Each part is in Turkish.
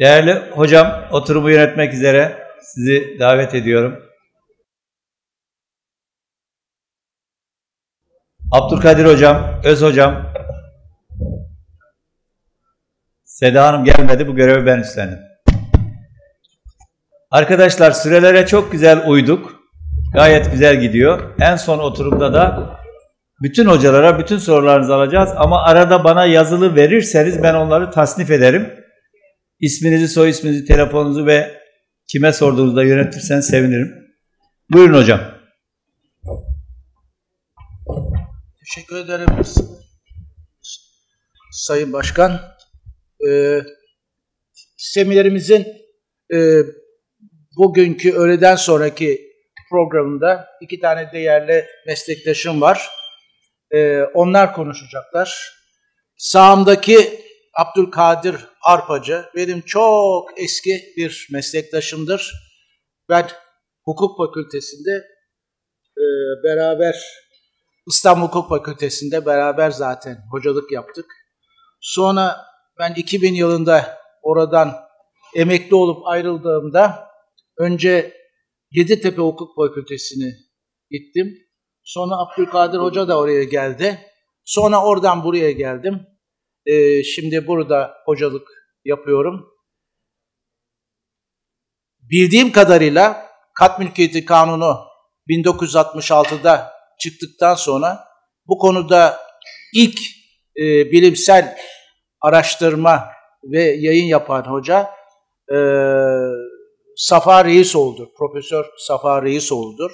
Değerli hocam, oturumu yönetmek üzere sizi davet ediyorum. Abdülkadir hocam, Öz hocam, Seda Hanım gelmedi, bu görevi ben üstlendim. Arkadaşlar, sürelere çok güzel uyduk. Gayet güzel gidiyor. En son oturumda da bütün hocalara bütün sorularınızı alacağız. Ama arada bana yazılı verirseniz ben onları tasnif ederim. İsminizi, soy isminizi, telefonunuzu ve kime sorduğunuzda yönetirseniz sevinirim. Buyurun hocam. Teşekkür ederim Sayın Başkan. Seminerimizin bugünkü öğleden sonraki programında iki tane değerli meslektaşım var. Onlar konuşacaklar. Sağımdaki Abdülkadir Arpacı benim çok eski bir meslektaşımdır. Ben hukuk fakültesinde İstanbul Hukuk Fakültesi'nde beraber zaten hocalık yaptık. Sonra ben 2000 yılında oradan emekli olup ayrıldığımda önce Yeditepe Hukuk Fakültesi'ne gittim. Sonra Abdülkadir Hoca da oraya geldi. Sonra oradan buraya geldim. Şimdi burada hocalık yapıyorum. Bildiğim kadarıyla Kat Mülkiyeti Kanunu 1966'da çıktıktan sonra bu konuda ilk bilimsel araştırma ve yayın yapan hoca Safa Reisoğlu'dur. Profesör Safa Reisoğlu'dur.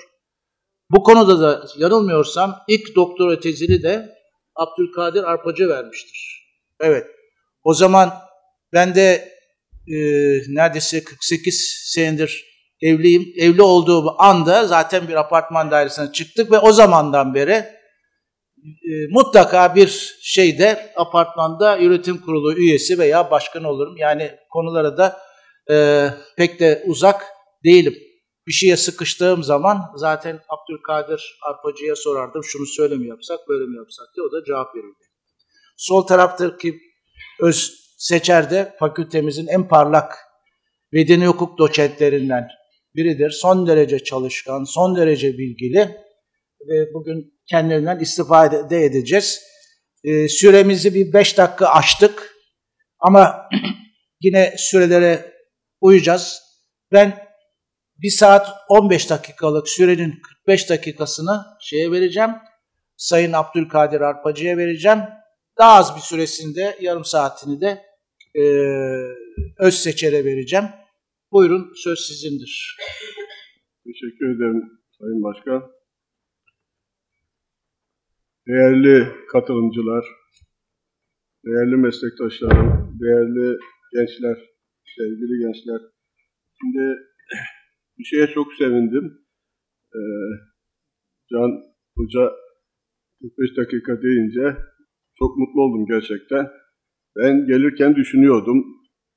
Bu konuda da yanılmıyorsam ilk doktora tezini de Abdülkadir Arpacı vermiştir. Evet. O zaman ben de neredeyse 48 senedir evliyim. Evli olduğum anda zaten bir apartman dairesine çıktık ve o zamandan beri mutlaka bir şeyde apartmanda yönetim kurulu üyesi veya başkan olurum. Yani konulara da pek de uzak değilim. Bir şeye sıkıştığım zaman zaten Abdülkadir Arpacı'ya sorardım. Şunu söyle mi yapsak, böyle mi yapsak diye o da cevap verirdi. Sol taraftaki Öz Seçer de fakültemizin en parlak medeni hukuk doçentlerinden biridir. Son derece çalışkan, son derece bilgili ve bugün kendilerinden istifade edeceğiz. Süremizi bir 5 dakika aştık ama yine sürelere uyacağız. Ben 1 saat 15 dakikalık sürenin 45 dakikasını şeye vereceğim, Sayın Abdülkadir Arpacı'ya vereceğim. Daha az bir süresinde, yarım saatini de Öz Seçer'e vereceğim. Buyurun, söz sizindir. Teşekkür ederim Sayın Başkan. Değerli katılımcılar, değerli meslektaşlarım, değerli gençler, sevgili gençler. Şimdi bir şeye çok sevindim. Can Hoca 45 dakika deyince çok mutlu oldum gerçekten. Ben gelirken düşünüyordum.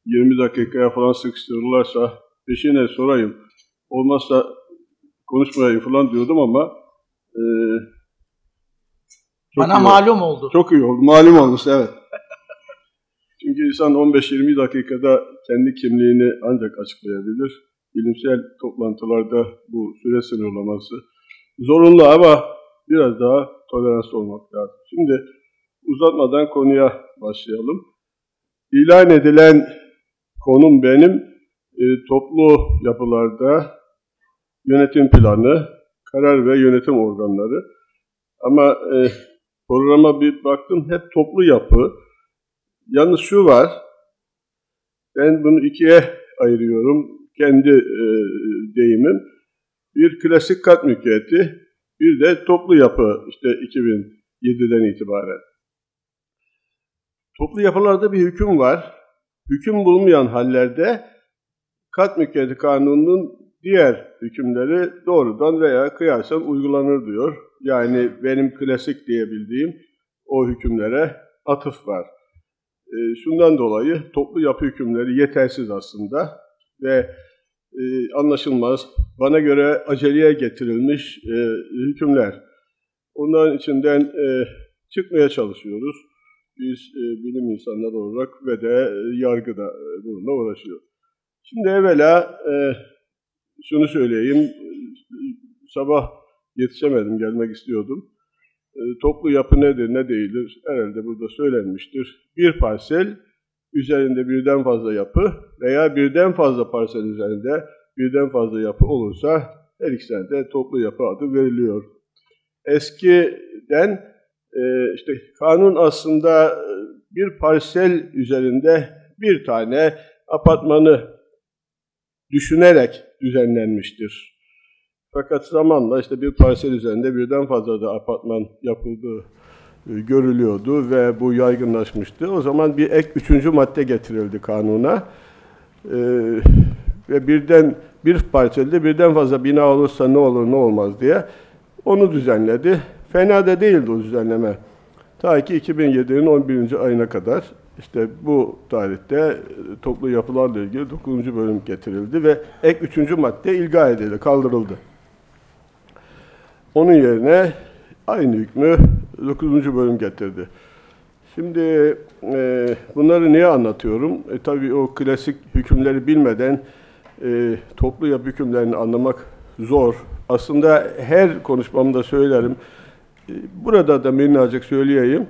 20 dakikaya falan sıkıştırırlarsa peşine sorayım. Olmazsa konuşmayayım falan diyordum ama bana malum oldu. Çok iyi oldu. Malum olmuş, evet. Çünkü insan 15-20 dakikada kendi kimliğini ancak açıklayabilir. Bilimsel toplantılarda bu süre sınırlaması zorunlu ama biraz daha toleranslı olmak lazım. Şimdi uzatmadan konuya başlayalım. İlan edilen konum benim toplu yapılarda yönetim planı, karar ve yönetim organları. Ama programa bir baktım hep toplu yapı. Yalnız şu var, ben bunu ikiye ayırıyorum. Kendi deyimim. Bir klasik kat mülkiyeti, bir de toplu yapı işte 2007'den itibaren. Toplu yapılarda bir hüküm var. Hüküm bulunmayan hallerde kat mülkiyeti kanununun diğer hükümleri doğrudan veya kıyasen uygulanır diyor. Yani benim klasik diyebildiğim o hükümlere atıf var. Şundan dolayı toplu yapı hükümleri yetersiz aslında ve anlaşılmaz, bana göre aceleye getirilmiş hükümler. Onların içinden çıkmaya çalışıyoruz. biz bilim insanları olarak ve de yargıda bununla uğraşıyoruz. Şimdi evvela şunu söyleyeyim, sabah yetişemedim, gelmek istiyordum. Toplu yapı nedir, ne değildir? Herhalde burada söylenmiştir. Bir parsel üzerinde birden fazla yapı veya birden fazla parsel üzerinde birden fazla yapı olursa her ikisine de toplu yapı adı veriliyor. Eskiden işte kanun aslında bir parsel üzerinde bir tane apartmanı düşünerek düzenlenmiştir. Fakat zamanla işte bir parsel üzerinde birden fazla da apartman yapıldığı görülüyordu ve bu yaygınlaşmıştı. O zaman bir ek üçüncü madde getirildi kanuna ve bir parselde birden fazla bina olursa ne olur ne olmaz diye onu düzenledi. Fena da değildi o düzenleme. Ta ki 2007'nin 11. ayına kadar işte bu tarihte toplu yapılarla ilgili 9. bölüm getirildi ve ek 3. madde ilga edildi, kaldırıldı. Onun yerine aynı hükmü 9. bölüm getirdi. Şimdi bunları niye anlatıyorum? Tabii o klasik hükümleri bilmeden toplu yapı hükümlerini anlamak zor. Aslında her konuşmamda söylerim. Burada da minnacık söyleyeyim.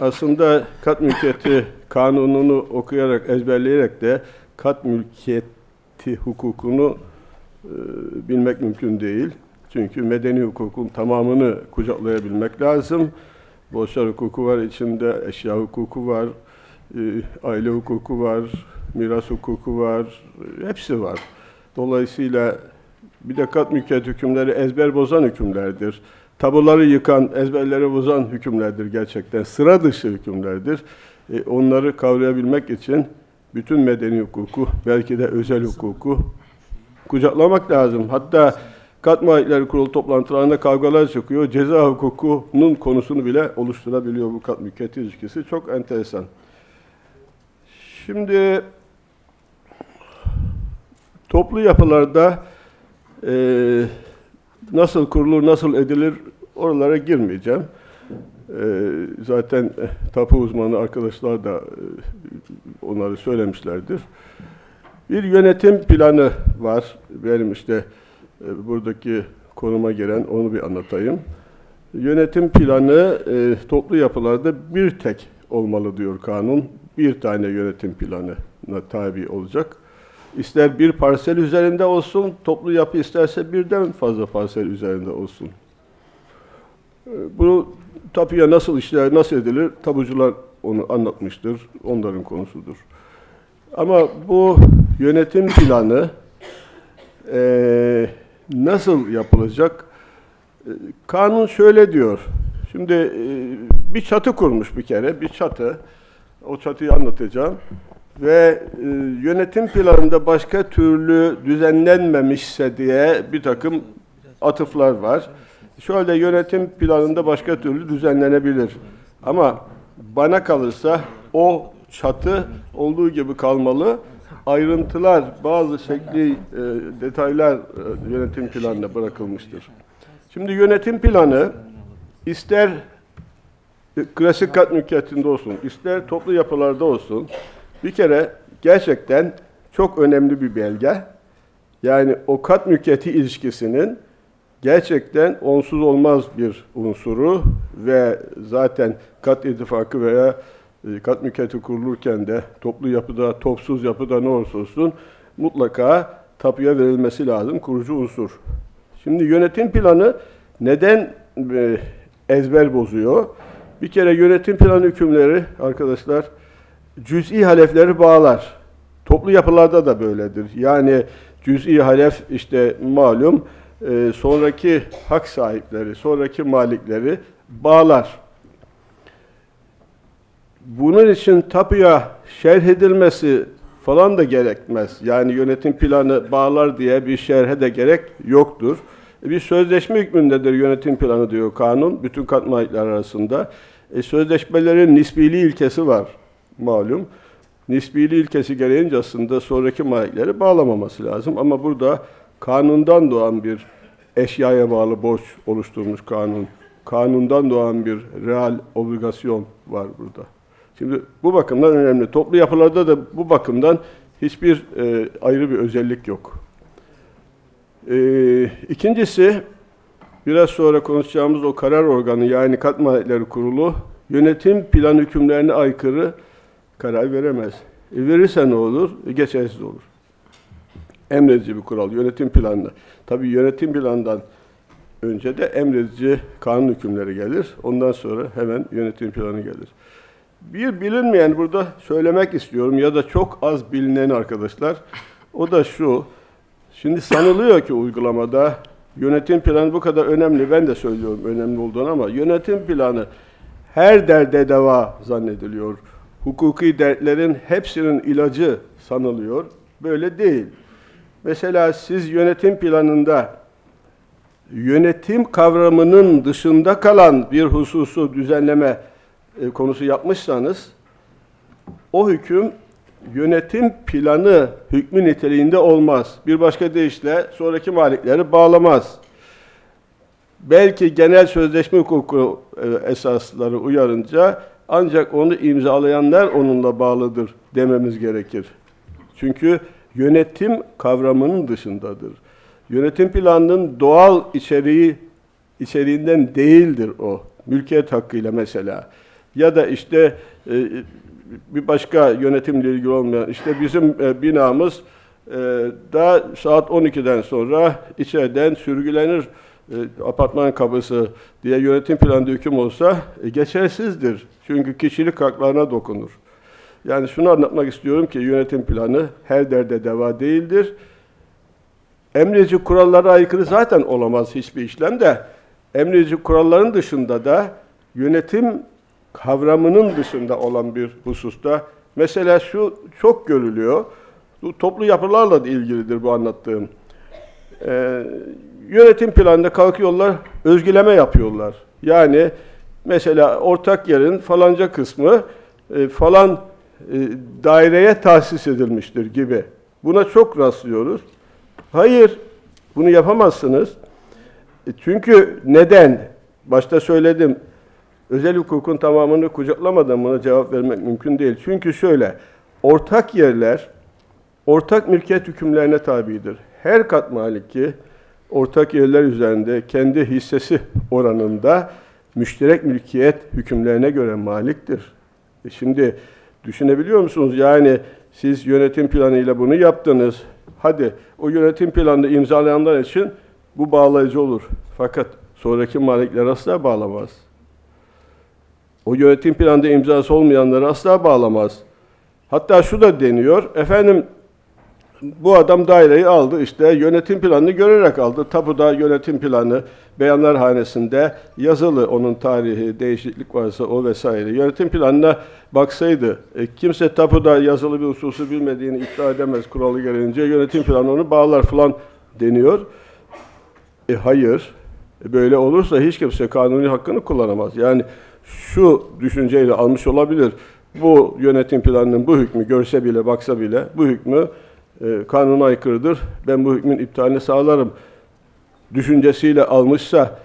Aslında Kat Mülkiyeti Kanunu'nu okuyarak, ezberleyerek de Kat Mülkiyeti hukukunu bilmek mümkün değil. Çünkü medeni hukukun tamamını kucaklayabilmek lazım. Borçlar hukuku var içinde, eşya hukuku var, aile hukuku var, miras hukuku var, hepsi var. Dolayısıyla bir de Kat Mülkiyeti hükümleri ezber bozan hükümlerdir. Tabuları yıkan, ezberleri bozan hükümlerdir gerçekten. Sıra dışı hükümlerdir. Onları kavrayabilmek için bütün medeni hukuku, belki de özel hukuku kucaklamak lazım. Hatta Kat Muhayitleri Kurulu toplantılarında kavgalar çıkıyor. Ceza hukukunun konusunu bile oluşturabiliyor bu kat mülkiyeti ilişkisi. Çok enteresan. Şimdi toplu yapılarda nasıl kurulur, nasıl edilir oralara girmeyeceğim. Zaten tapu uzmanı arkadaşlar da onları söylemişlerdir. Bir yönetim planı var. Benim işte buradaki konuma gelen onu bir anlatayım. Yönetim planı toplu yapılarda bir tek olmalı diyor kanun. Bir tane yönetim planına tabi olacak. İster bir parsel üzerinde olsun, toplu yapı isterse birden fazla parsel üzerinde olsun. Bu tapuya nasıl işler, nasıl edilir? Tapucular onu anlatmıştır, onların konusudur. Ama bu yönetim planı nasıl yapılacak? Kanun şöyle diyor. Şimdi bir çatı kurmuş bir kere, bir çatı. O çatıyı anlatacağım. Ve yönetim planında başka türlü düzenlenmemişse diye bir takım atıflar var. Şöyle yönetim planında başka türlü düzenlenebilir. Ama bana kalırsa o çatı olduğu gibi kalmalı. Ayrıntılar, bazı şekli, detaylar yönetim planına bırakılmıştır. Şimdi yönetim planı ister klasik kat mülkiyetinde olsun, ister toplu yapılarda olsun, bir kere gerçekten çok önemli bir belge. Yani o kat mülkiyeti ilişkisinin gerçekten onsuz olmaz bir unsuru ve zaten kat ittifakı veya kat mülkiyeti kurulurken de toplu yapıda, topsuz yapıda ne olursa olsun mutlaka tapuya verilmesi lazım kurucu unsur. Şimdi yönetim planı neden ezber bozuyor? Bir kere yönetim planı hükümleri arkadaşlar cüz'i halefleri bağlar. Toplu yapılarda da böyledir. Yani cüz'i halef işte malum sonraki hak sahipleri, sonraki malikleri bağlar. Bunun için tapuya şerh edilmesi falan da gerekmez. Yani yönetim planı bağlar diye bir şerhe de gerek yoktur. Bir sözleşme hükmündedir yönetim planı diyor kanun. Bütün kat malikler arasında. Sözleşmelerin nisbili ilkesi var. Malum. Nisbili ilkesi gereğince aslında sonraki malikleri bağlamaması lazım. Ama burada kanundan doğan bir eşyaya bağlı borç oluşturmuş kanun. kanundan doğan bir real obligasyon var burada. Şimdi bu bakımdan önemli. Toplu yapılarda da bu bakımdan hiçbir ayrı bir özellik yok. İkincisi, biraz sonra konuşacağımız o karar organı, yani Kat Mülkiyeti Kurulu, yönetim plan hükümlerine aykırı karar veremez. Verirse ne olur? Geçersiz olur. Emredici bir kural, yönetim planı. Tabii yönetim planından önce de emredici kanun hükümleri gelir. Ondan sonra hemen yönetim planı gelir. Bir bilinmeyen burada söylemek istiyorum ya da çok az bilinen arkadaşlar. O da şu, şimdi sanılıyor ki uygulamada yönetim planı bu kadar önemli. Ben de söylüyorum önemli olduğunu ama yönetim planı her derde deva zannediliyor. Hukuki dertlerin hepsinin ilacı sanılıyor. Böyle değil. Mesela siz yönetim planında yönetim kavramının dışında kalan bir hususu düzenleme konusu yapmışsanız, o hüküm yönetim planı hükmü niteliğinde olmaz. Bir başka deyişle sonraki malikleri bağlamaz. Belki genel sözleşme hukuku esasları uyarınca ancak onu imzalayanlar onunla bağlıdır dememiz gerekir. Çünkü yönetim kavramının dışındadır. Yönetim planının doğal içeriğinden değildir o. Mülkiyet hakkıyla mesela. Ya da işte bir başka yönetimle ilgili olmayan, işte bizim binamız da saat 12'den sonra içeriden sürgülenir apartman kapısı diye yönetim planında hüküm olsa geçersizdir. Çünkü kişilik haklarına dokunur. Yani şunu anlatmak istiyorum ki yönetim planı her derde deva değildir. Emredici kurallara aykırı zaten olamaz hiçbir işlem de. Emredici kuralların dışında da yönetim kavramının dışında olan bir hususta, mesela şu çok görülüyor, bu toplu yapılarla da ilgilidir bu anlattığım. Yönetim planında kalkıyorlar, özgüleme yapıyorlar. Yani mesela ortak yerin falanca kısmı falan daireye tahsis edilmiştir gibi. Buna çok rastlıyoruz. Hayır, bunu yapamazsınız. Çünkü neden? Başta söyledim. Özel hukukun tamamını kucaklamadan buna cevap vermek mümkün değil. Çünkü şöyle, ortak yerler, ortak mülkiyet hükümlerine tabidir. Her kat maliki, ortak yerler üzerinde kendi hissesi oranında müşterek mülkiyet hükümlerine göre maliktir. Şimdi düşünebiliyor musunuz? Yani siz yönetim planıyla bunu yaptınız. Hadi o yönetim planını imzalayanlar için bu bağlayıcı olur. Fakat sonraki malikler asla bağlamaz. O yönetim planında imzası olmayanları asla bağlamaz. Hatta şu da deniyor, efendim bu adam daireyi aldı, işte yönetim planını görerek aldı. Tapuda yönetim planı, beyanlar hanesinde yazılı, onun tarihi, değişiklik varsa o vesaire. Yönetim planına baksaydı, kimse tapuda yazılı bir hususu bilmediğini iddia edemez kuralı gelince, yönetim planı onu bağlar falan deniyor. Hayır, böyle olursa hiç kimse kanuni hakkını kullanamaz. Yani şu düşünceyle almış olabilir, bu yönetim planının bu hükmü görse bile, baksa bile bu hükmü kanuna aykırıdır, ben bu hükmün iptalini sağlarım düşüncesiyle almışsa,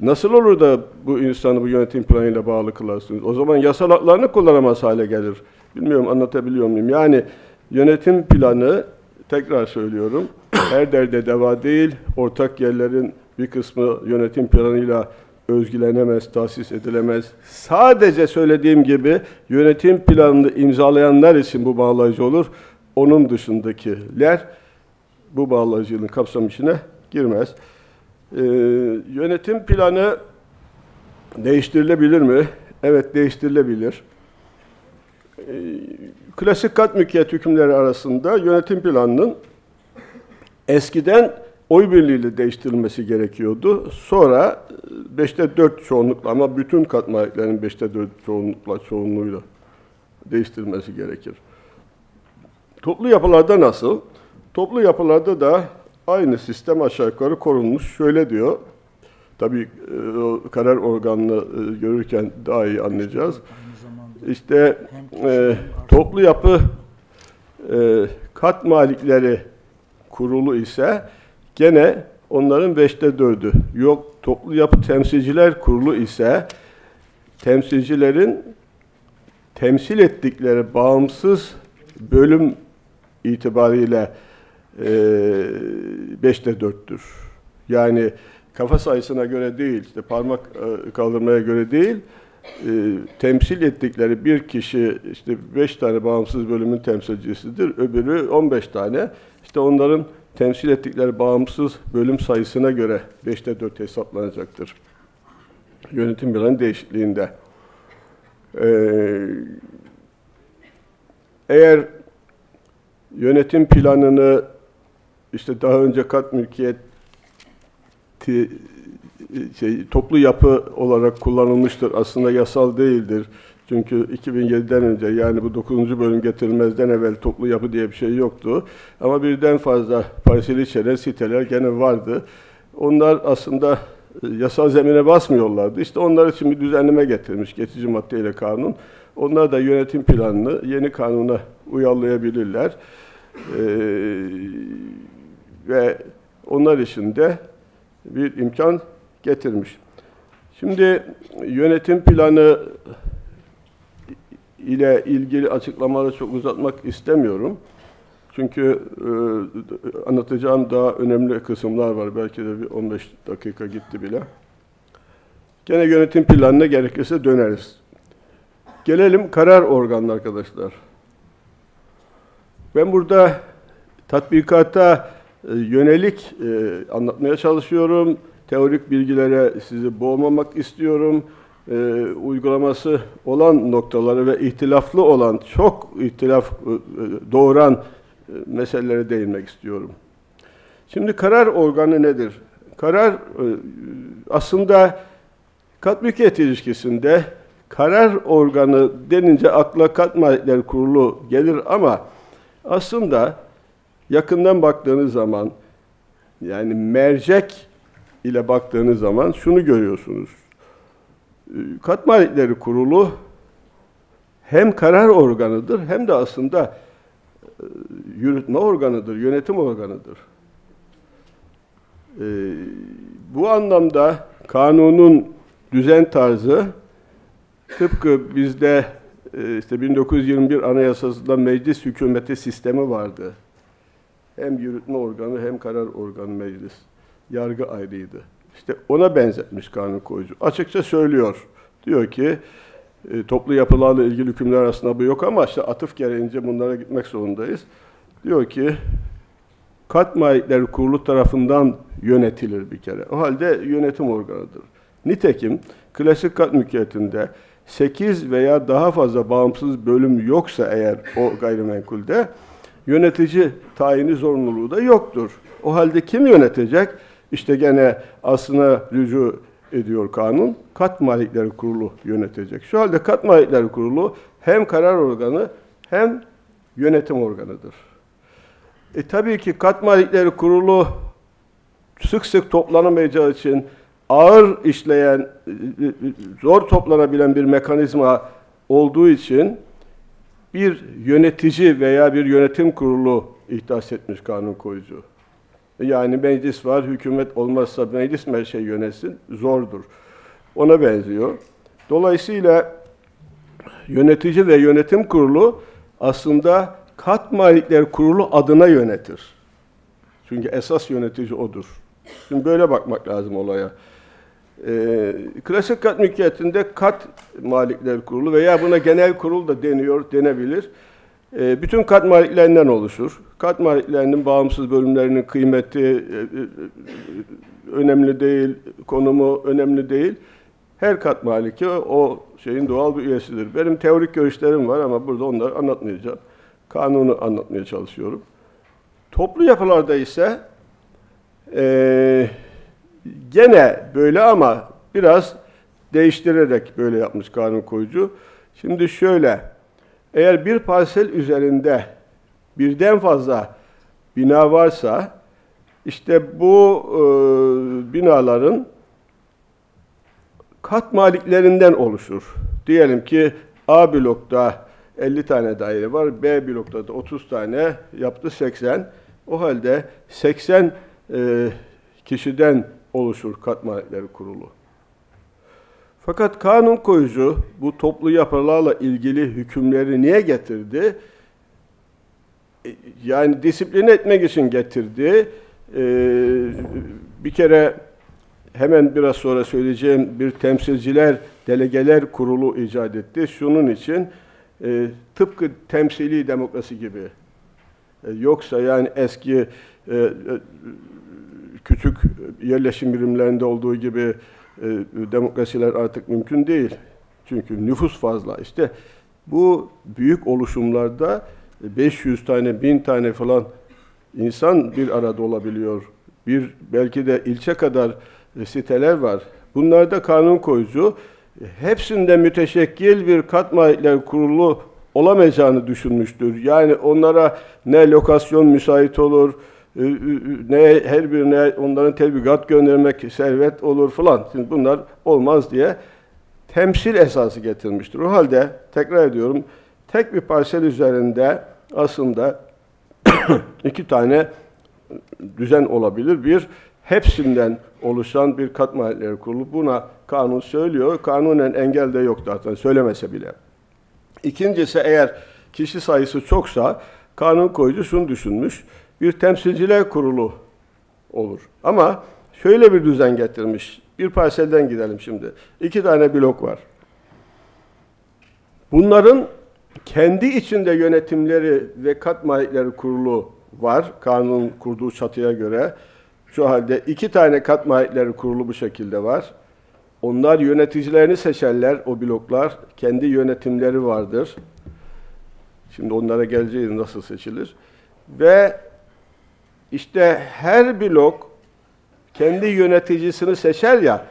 nasıl olur da bu insanı bu yönetim planıyla bağlı kılarsınız? O zaman yasal haklarını kullanamaz hale gelir. Bilmiyorum anlatabiliyor muyum? Yani yönetim planı, tekrar söylüyorum, her derde deva değil, ortak yerlerin bir kısmı yönetim planıyla özgülenemez, tahsis edilemez. Sadece söylediğim gibi yönetim planını imzalayanlar için bu bağlayıcı olur. Onun dışındakiler bu bağlayıcılığın kapsam içine girmez. Yönetim planı değiştirilebilir mi? Evet, değiştirilebilir. Klasik kat mülkiyet hükümleri arasında yönetim planının eskiden oy birliğiyle değiştirilmesi gerekiyordu. Sonra 5'te 4 çoğunlukla, ama bütün kat maliklerin 5'te 4 çoğunluğuyla değiştirilmesi gerekir. Toplu yapılarda nasıl? Toplu yapılarda da aynı sistem aşağı yukarı korunmuş. Şöyle diyor, tabii karar organını görürken daha iyi anlayacağız. İşte toplu yapı kat malikleri kurulu ise gene onların 5'te 4'ü. Yok, toplu yapı temsilciler kurulu ise temsilcilerin temsil ettikleri bağımsız bölüm itibariyle 5'te 4'tür. Yani kafa sayısına göre değil, işte parmak kaldırmaya göre değil, temsil ettikleri bir kişi işte 5 tane bağımsız bölümün temsilcisidir, öbürü 15 tane. İşte onların temsil ettikleri bağımsız bölüm sayısına göre 5'te 4 hesaplanacaktır. Yönetim planı değişikliğinde. Eğer yönetim planını işte daha önce kat mülkiyeti toplu yapı olarak kullanılmıştır. Aslında yasal değildir. Çünkü 2007'den önce, yani bu 9. bölüm getirilmezden evvel toplu yapı diye bir şey yoktu. Ama birden fazla parseli içeren siteler gene vardı. Onlar aslında yasal zemine basmıyorlardı. İşte onlar için bir düzenleme getirmiş geçici maddeyle kanun. Onlar da yönetim planını yeni kanuna uyarlayabilirler. Ve onlar için de bir imkan getirmiş. Şimdi yönetim planı ile ilgili açıklamaları çok uzatmak istemiyorum. Çünkü anlatacağım daha önemli kısımlar var. Belki de bir 15 dakika gitti bile. Gene yönetim planına gerekirse döneriz. Gelelim karar organı arkadaşlar. Ben burada tatbikata yönelik anlatmaya çalışıyorum. Teorik bilgilere sizi boğmamak istiyorum. Uygulaması olan noktaları ve ihtilaflı olan, çok ihtilaf doğuran meselelere değinmek istiyorum. Şimdi karar organı nedir? Karar aslında kat mülkiyet ilişkisinde karar organı denince akla Kat Mülkiyeti Kurulu gelir ama aslında yakından baktığınız zaman, yani mercek ile baktığınız zaman şunu görüyorsunuz. Kat Mülkiyeti Kurulu hem karar organıdır hem de aslında yürütme organıdır, yönetim organıdır. Bu anlamda kanunun düzen tarzı tıpkı bizde işte 1921 Anayasası'nda meclis hükümeti sistemi vardı. Hem yürütme organı hem karar organı meclis. Yargı ayrıydı. İşte ona benzetmiş kanun koyucu. Açıkça söylüyor. Diyor ki toplu yapılarla ilgili hükümler arasında bu yok ama işte atıf gereğince bunlara gitmek zorundayız. Diyor ki Kat Mülkiyeti Kurulu tarafından yönetilir bir kere. O halde yönetim organıdır. Nitekim klasik kat mülkiyetinde 8 veya daha fazla bağımsız bölüm yoksa eğer o gayrimenkulde yönetici tayini zorunluluğu da yoktur. O halde kim yönetecek? İşte gene aslına rücu ediyor kanun. Kat Mülkiyeti Kurulu yönetecek. Şu halde Kat Mülkiyeti Kurulu hem karar organı hem yönetim organıdır. Tabii ki Kat Mülkiyeti Kurulu sık sık toplanamayacağı için ağır işleyen, zor toplanabilen bir mekanizma olduğu için bir yönetici veya bir yönetim kurulu ihdas etmiş kanun koyucu. Yani meclis var, hükümet olmazsa meclis mi her şey yönetsin? Zordur. Ona benziyor. Dolayısıyla yönetici ve yönetim kurulu aslında Kat Mülkiyeti Kurulu adına yönetir. Çünkü esas yönetici odur. Şimdi böyle bakmak lazım olaya. Klasik kat mülkiyetinde Kat Mülkiyeti Kurulu veya buna genel kurul da deniyor, denebilir. Bütün kat maliklerinden oluşur. Kat maliklerinin bağımsız bölümlerinin kıymeti önemli değil, konumu önemli değil. Her kat maliki o şeyin doğal bir üyesidir. Benim teorik görüşlerim var ama burada onları anlatmayacağım. Kanunu anlatmaya çalışıyorum. Toplu yapılarda ise gene böyle ama biraz değiştirerek böyle yapmış kanun koyucu. Şimdi şöyle, eğer bir parsel üzerinde birden fazla bina varsa, işte bu binaların kat maliklerinden oluşur. Diyelim ki A blokta 50 tane daire var, B blokta da 30 tane, yaptı 80. O halde 80 kişiden oluşur kat malikleri kurulu. Fakat kanun koyucu bu toplu yapılarla ilgili hükümleri niye getirdi? Yani disipline etmek için getirdi. Bir kere hemen biraz sonra söyleyeceğim bir temsilciler, delegeler kurulu icat etti. Şunun için tıpkı temsili demokrasi gibi. Yoksa yani eski küçük yerleşim birimlerinde olduğu gibi demokrasiler artık mümkün değil. Çünkü nüfus fazla. İşte bu büyük oluşumlarda 500 tane, 1000 tane falan insan bir arada olabiliyor. Bir belki de ilçe kadar siteler var. Bunlarda kanun koyucu hepsinde müteşekkil bir kat malikleri kurulu olamayacağını düşünmüştür. Yani onlara ne lokasyon müsait olur, ne her birine onların tebligat göndermek servet olur falan. Şimdi bunlar olmaz diye temsil esası getirmiştir. O halde tekrar ediyorum, tek bir parsel üzerinde aslında iki tane düzen olabilir. Bir, hepsinden oluşan bir kat malikleri kurulu. Buna kanun söylüyor. Kanunen engel de yok zaten, söylemese bile. İkincisi, eğer kişi sayısı çoksa kanun koyucu şunu düşünmüş: bir temsilciler kurulu olur. Ama şöyle bir düzen getirmiş. Bir parselden gidelim şimdi. İki tane blok var. Bunların kendi içinde yönetimleri ve kat malikleri kurulu var. Kanun kurduğu çatıya göre. Şu halde iki tane kat malikleri kurulu bu şekilde var. Onlar yöneticilerini seçerler, o bloklar. Kendi yönetimleri vardır. Şimdi onlara geleceğiz, nasıl seçilir. Ve işte her blok kendi yöneticisini seçer ya,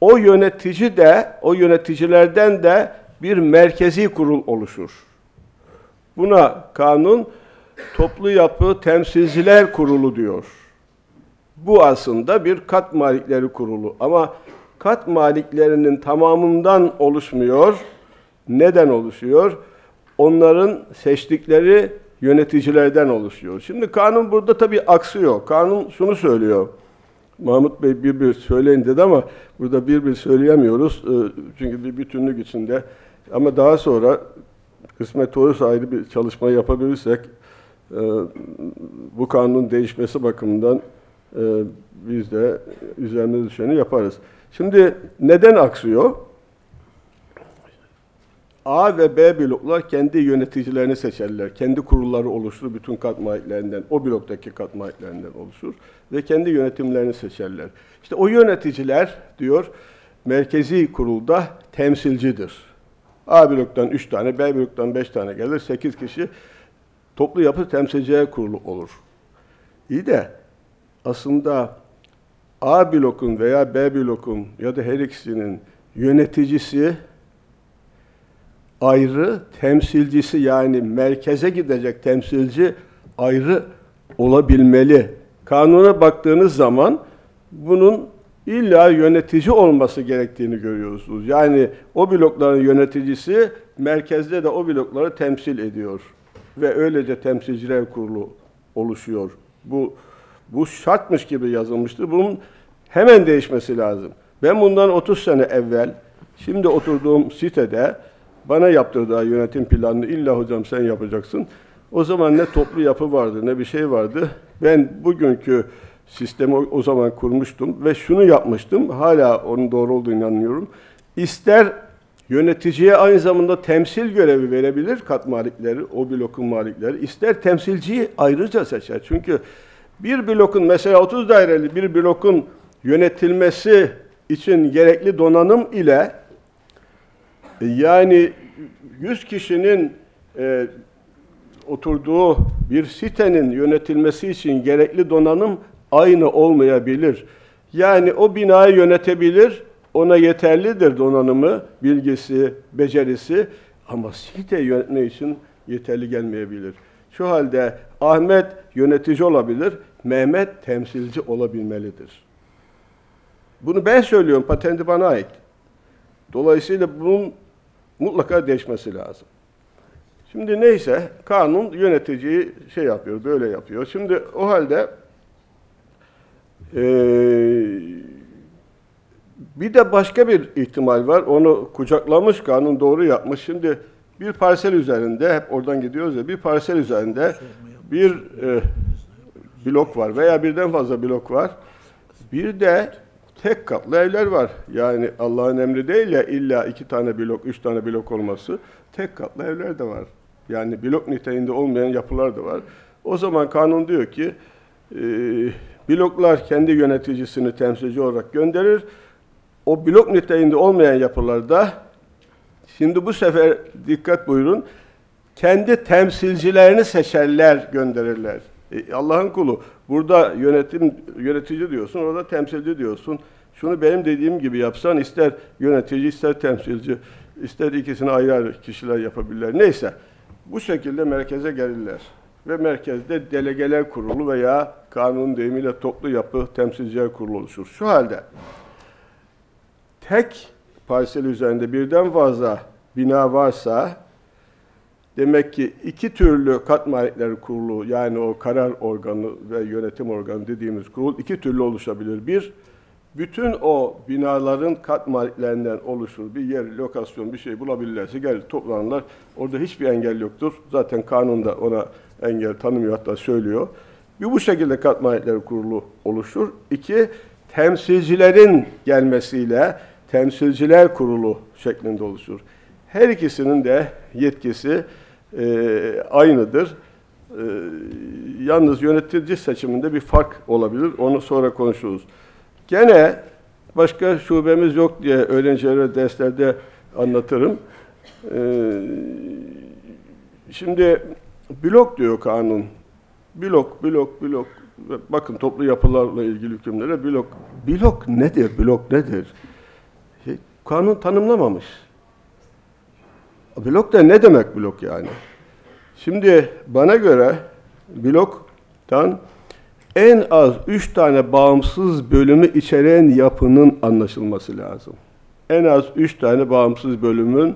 o yönetici de, o yöneticilerden de bir merkezi kurul oluşur. Buna kanun toplu yapı temsilciler kurulu diyor. Bu aslında bir kat malikleri kurulu ama kat maliklerinin tamamından oluşmuyor. Neden oluşuyor? Onların seçtikleri yöneticilerden oluşuyor. Şimdi kanun burada tabii aksıyor. Kanun şunu söylüyor. Mahmut Bey bir söyleyin dedi ama burada bir söyleyemiyoruz. Çünkü bir bütünlük içinde. Ama daha sonra kısmet olursa ayrı bir çalışma yapabilirsek bu kanunun değişmesi bakımından biz de üzerine düşeni yaparız. Şimdi neden aksıyor? A ve B bloklar kendi yöneticilerini seçerler. Kendi kurulları oluşur, bütün kat maliklerinden, o bloktaki kat maliklerinden oluşur ve kendi yönetimlerini seçerler. İşte o yöneticiler diyor, merkezi kurulda temsilcidir. A bloktan 3 tane, B bloktan 5 tane gelir, 8 kişi toplu yapı temsilciler kurulu olur. İyi de aslında A blokun veya B blokun ya da her ikisinin yöneticisi ayrı, temsilcisi yani merkeze gidecek temsilci ayrı olabilmeli. Kanuna baktığınız zaman bunun illa yönetici olması gerektiğini görüyorsunuz. Yani o blokların yöneticisi merkezde de o blokları temsil ediyor ve öylece temsilciler kurulu oluşuyor. Bu şartmış gibi yazılmıştı. Bunun hemen değişmesi lazım. Ben bundan 30 sene evvel şimdi oturduğum sitede bana yaptırdığı yönetim planını illa hocam sen yapacaksın. O zaman ne toplu yapı vardı, ne bir şey vardı. Ben bugünkü sistemi o zaman kurmuştum ve şunu yapmıştım. Hala onun doğru olduğunu inanıyorum. İster yöneticiye aynı zamanda temsil görevi verebilir kat malikleri, o blokun malikleri. İster temsilciyi ayrıca seçer. Çünkü bir blokun, mesela 30 daireli bir blokun yönetilmesi için gerekli donanım ile yani 100 kişinin oturduğu bir sitenin yönetilmesi için gerekli donanım aynı olmayabilir. Yani o binayı yönetebilir, ona yeterlidir donanımı, bilgisi, becerisi ama siteyi yönetme için yeterli gelmeyebilir. Şu halde Ahmet yönetici olabilir, Mehmet temsilci olabilmelidir. Bunu ben söylüyorum, patenti bana ait. Dolayısıyla bunun mutlaka değişmesi lazım. Şimdi neyse, kanun yöneticiyi şey yapıyor, böyle yapıyor. Şimdi o halde Bir de başka bir ihtimal var. Onu kucaklamış, kanun doğru yapmış. Şimdi bir parsel üzerinde, hep oradan gidiyoruz ya, bir parsel üzerinde bir blok var veya birden fazla blok var. Bir de tek katlı evler var. Yani Allah'ın emri değil ya, illa 2 tane blok, 3 tane blok olması. Tek katlı evler de var. Yani blok niteliğinde olmayan yapılar da var. O zaman kanun diyor ki, bloklar kendi yöneticisini temsilci olarak gönderir. O blok niteliğinde olmayan yapılarda, şimdi bu sefer dikkat buyurun, kendi temsilcilerini seçerler, gönderirler. Allah'ın kulu. Burada yönetici diyorsun, orada temsilci diyorsun. Şunu benim dediğim gibi yapsan, ister yönetici, ister temsilci, ister ikisini ayrı ayrı kişiler yapabilirler. Neyse, bu şekilde merkeze gelirler. Ve merkezde delegeler kurulu veya kanun deyimiyle toplu yapı temsilciler kurulu oluşur. Şu halde, tek parsel üzerinde birden fazla bina varsa, demek ki 2 türlü kat malikleri kurulu, yani o karar organı ve yönetim organı dediğimiz kurul 2 türlü oluşabilir. Bir, bütün o binaların kat maliklerinden oluşur. Bir yer, lokasyon, bir şey bulabilirlerse gelir, toplanırlar. Orada hiçbir engel yoktur. Zaten kanun da ona engel tanımıyor, hatta söylüyor. Bir, bu şekilde kat malikleri kurulu oluşur. 2, temsilcilerin gelmesiyle temsilciler kurulu şeklinde oluşur. Her ikisinin de yetkisi aynıdır. Yalnız yönetici seçiminde bir fark olabilir. Onu sonra konuşuruz. Gene başka şubemiz yok diye öğrencilere derslerde anlatırım. Şimdi blok diyor kanun. Blok, blok, blok. Bakın toplu yapılarla ilgili hükümlere blok. Blok nedir? Blok nedir? Kanun tanımlamamış. Blok da ne demek blok yani? Şimdi bana göre bloktan en az 3 tane bağımsız bölümü içeren yapının anlaşılması lazım. En az 3 tane bağımsız bölümün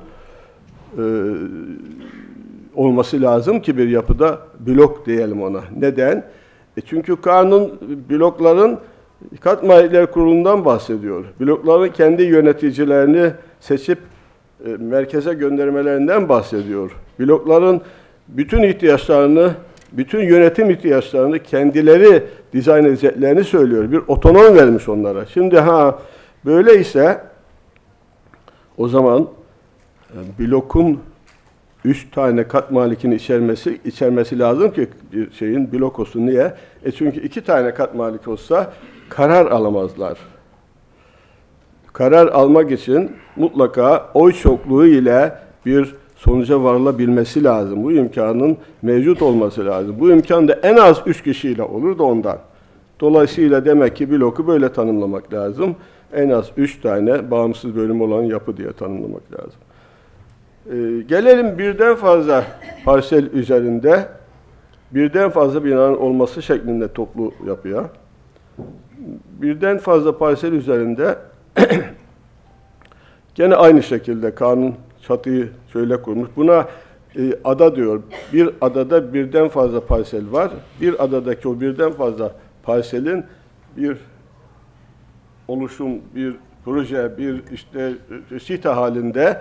olması lazım ki bir yapıda blok diyelim ona. Neden? Çünkü kanun blokların kat malikler kurulundan bahsediyor. Blokların kendi yöneticilerini seçip merkeze göndermelerinden bahsediyor. Blokların bütün ihtiyaçlarını, bütün yönetim ihtiyaçlarını kendileri dizayn edeceklerini söylüyor. Bir otonom vermiş onlara. Şimdi böyleyse o zaman blokun 3 tane kat malikini içermesi lazım ki bir şeyin blok olsun. Niye? Çünkü 2 tane kat malik olsa karar alamazlar. Karar almak için mutlaka oy çokluğu ile bir sonuca varılabilmesi lazım. Bu imkanın mevcut olması lazım. Bu imkan da en az 3 kişiyle olur da ondan. Dolayısıyla demek ki bloku böyle tanımlamak lazım. En az 3 tane bağımsız bölüm olan yapı diye tanımlamak lazım. Gelelim birden fazla parsel üzerinde birden fazla binanın olması şeklinde toplu yapıya. Birden fazla parsel üzerinde gene aynı şekilde kanun çatıyı şöyle kurmuş. Buna ada diyor. Bir adada birden fazla parsel var. Bir adadaki o birden fazla parselin bir oluşum, bir proje, bir işte sita halinde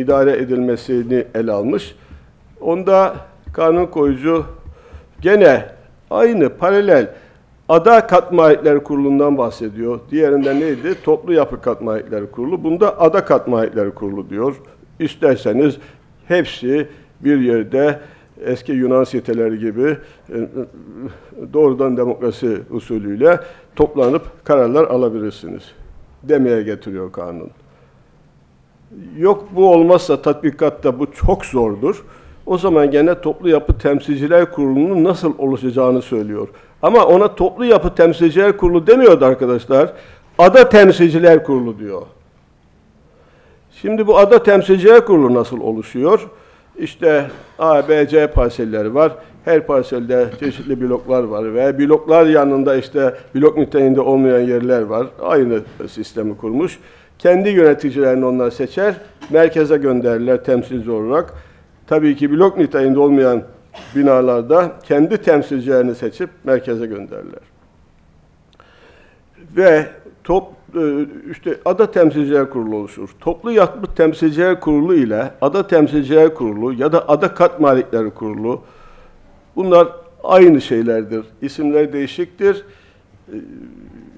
idare edilmesini ele almış. Onda kanun koyucu gene aynı paralel ada kat malikleri kurulundan bahsediyor. Diğerinde neydi? Toplu yapı kat malikleri kurulu. Bunda ada kat malikleri kurulu diyor. İsterseniz hepsi bir yerde eski Yunan siteleri gibi doğrudan demokrasi usulüyle toplanıp kararlar alabilirsiniz demeye getiriyor kanun. Yok bu olmazsa tatbikatta bu çok zordur. O zaman gene toplu yapı temsilciler kurulunun nasıl oluşacağını söylüyor. Ama ona toplu yapı temsilciler kurulu demiyordu arkadaşlar. Ada temsilciler kurulu diyor. Şimdi bu ada temsilciler kurulu nasıl oluşuyor? İşte A, B, C parselleri var. Her parselde çeşitli bloklar var ve bloklar yanında işte blok niteliğinde olmayan yerler var. Aynı sistemi kurmuş. Kendi yöneticilerini onlar seçer, merkeze gönderirler temsilci olarak. Tabii ki blok niteliğinde olmayan binalarda kendi temsilcilerini seçip merkeze gönderirler. ve Ada Temsilciler Kurulu oluşur. Toplu Yapı Temsilciler Kurulu ile Ada Temsilciler Kurulu ya da Ada Kat Malikleri Kurulu, bunlar aynı şeylerdir. İsimleri değişiktir.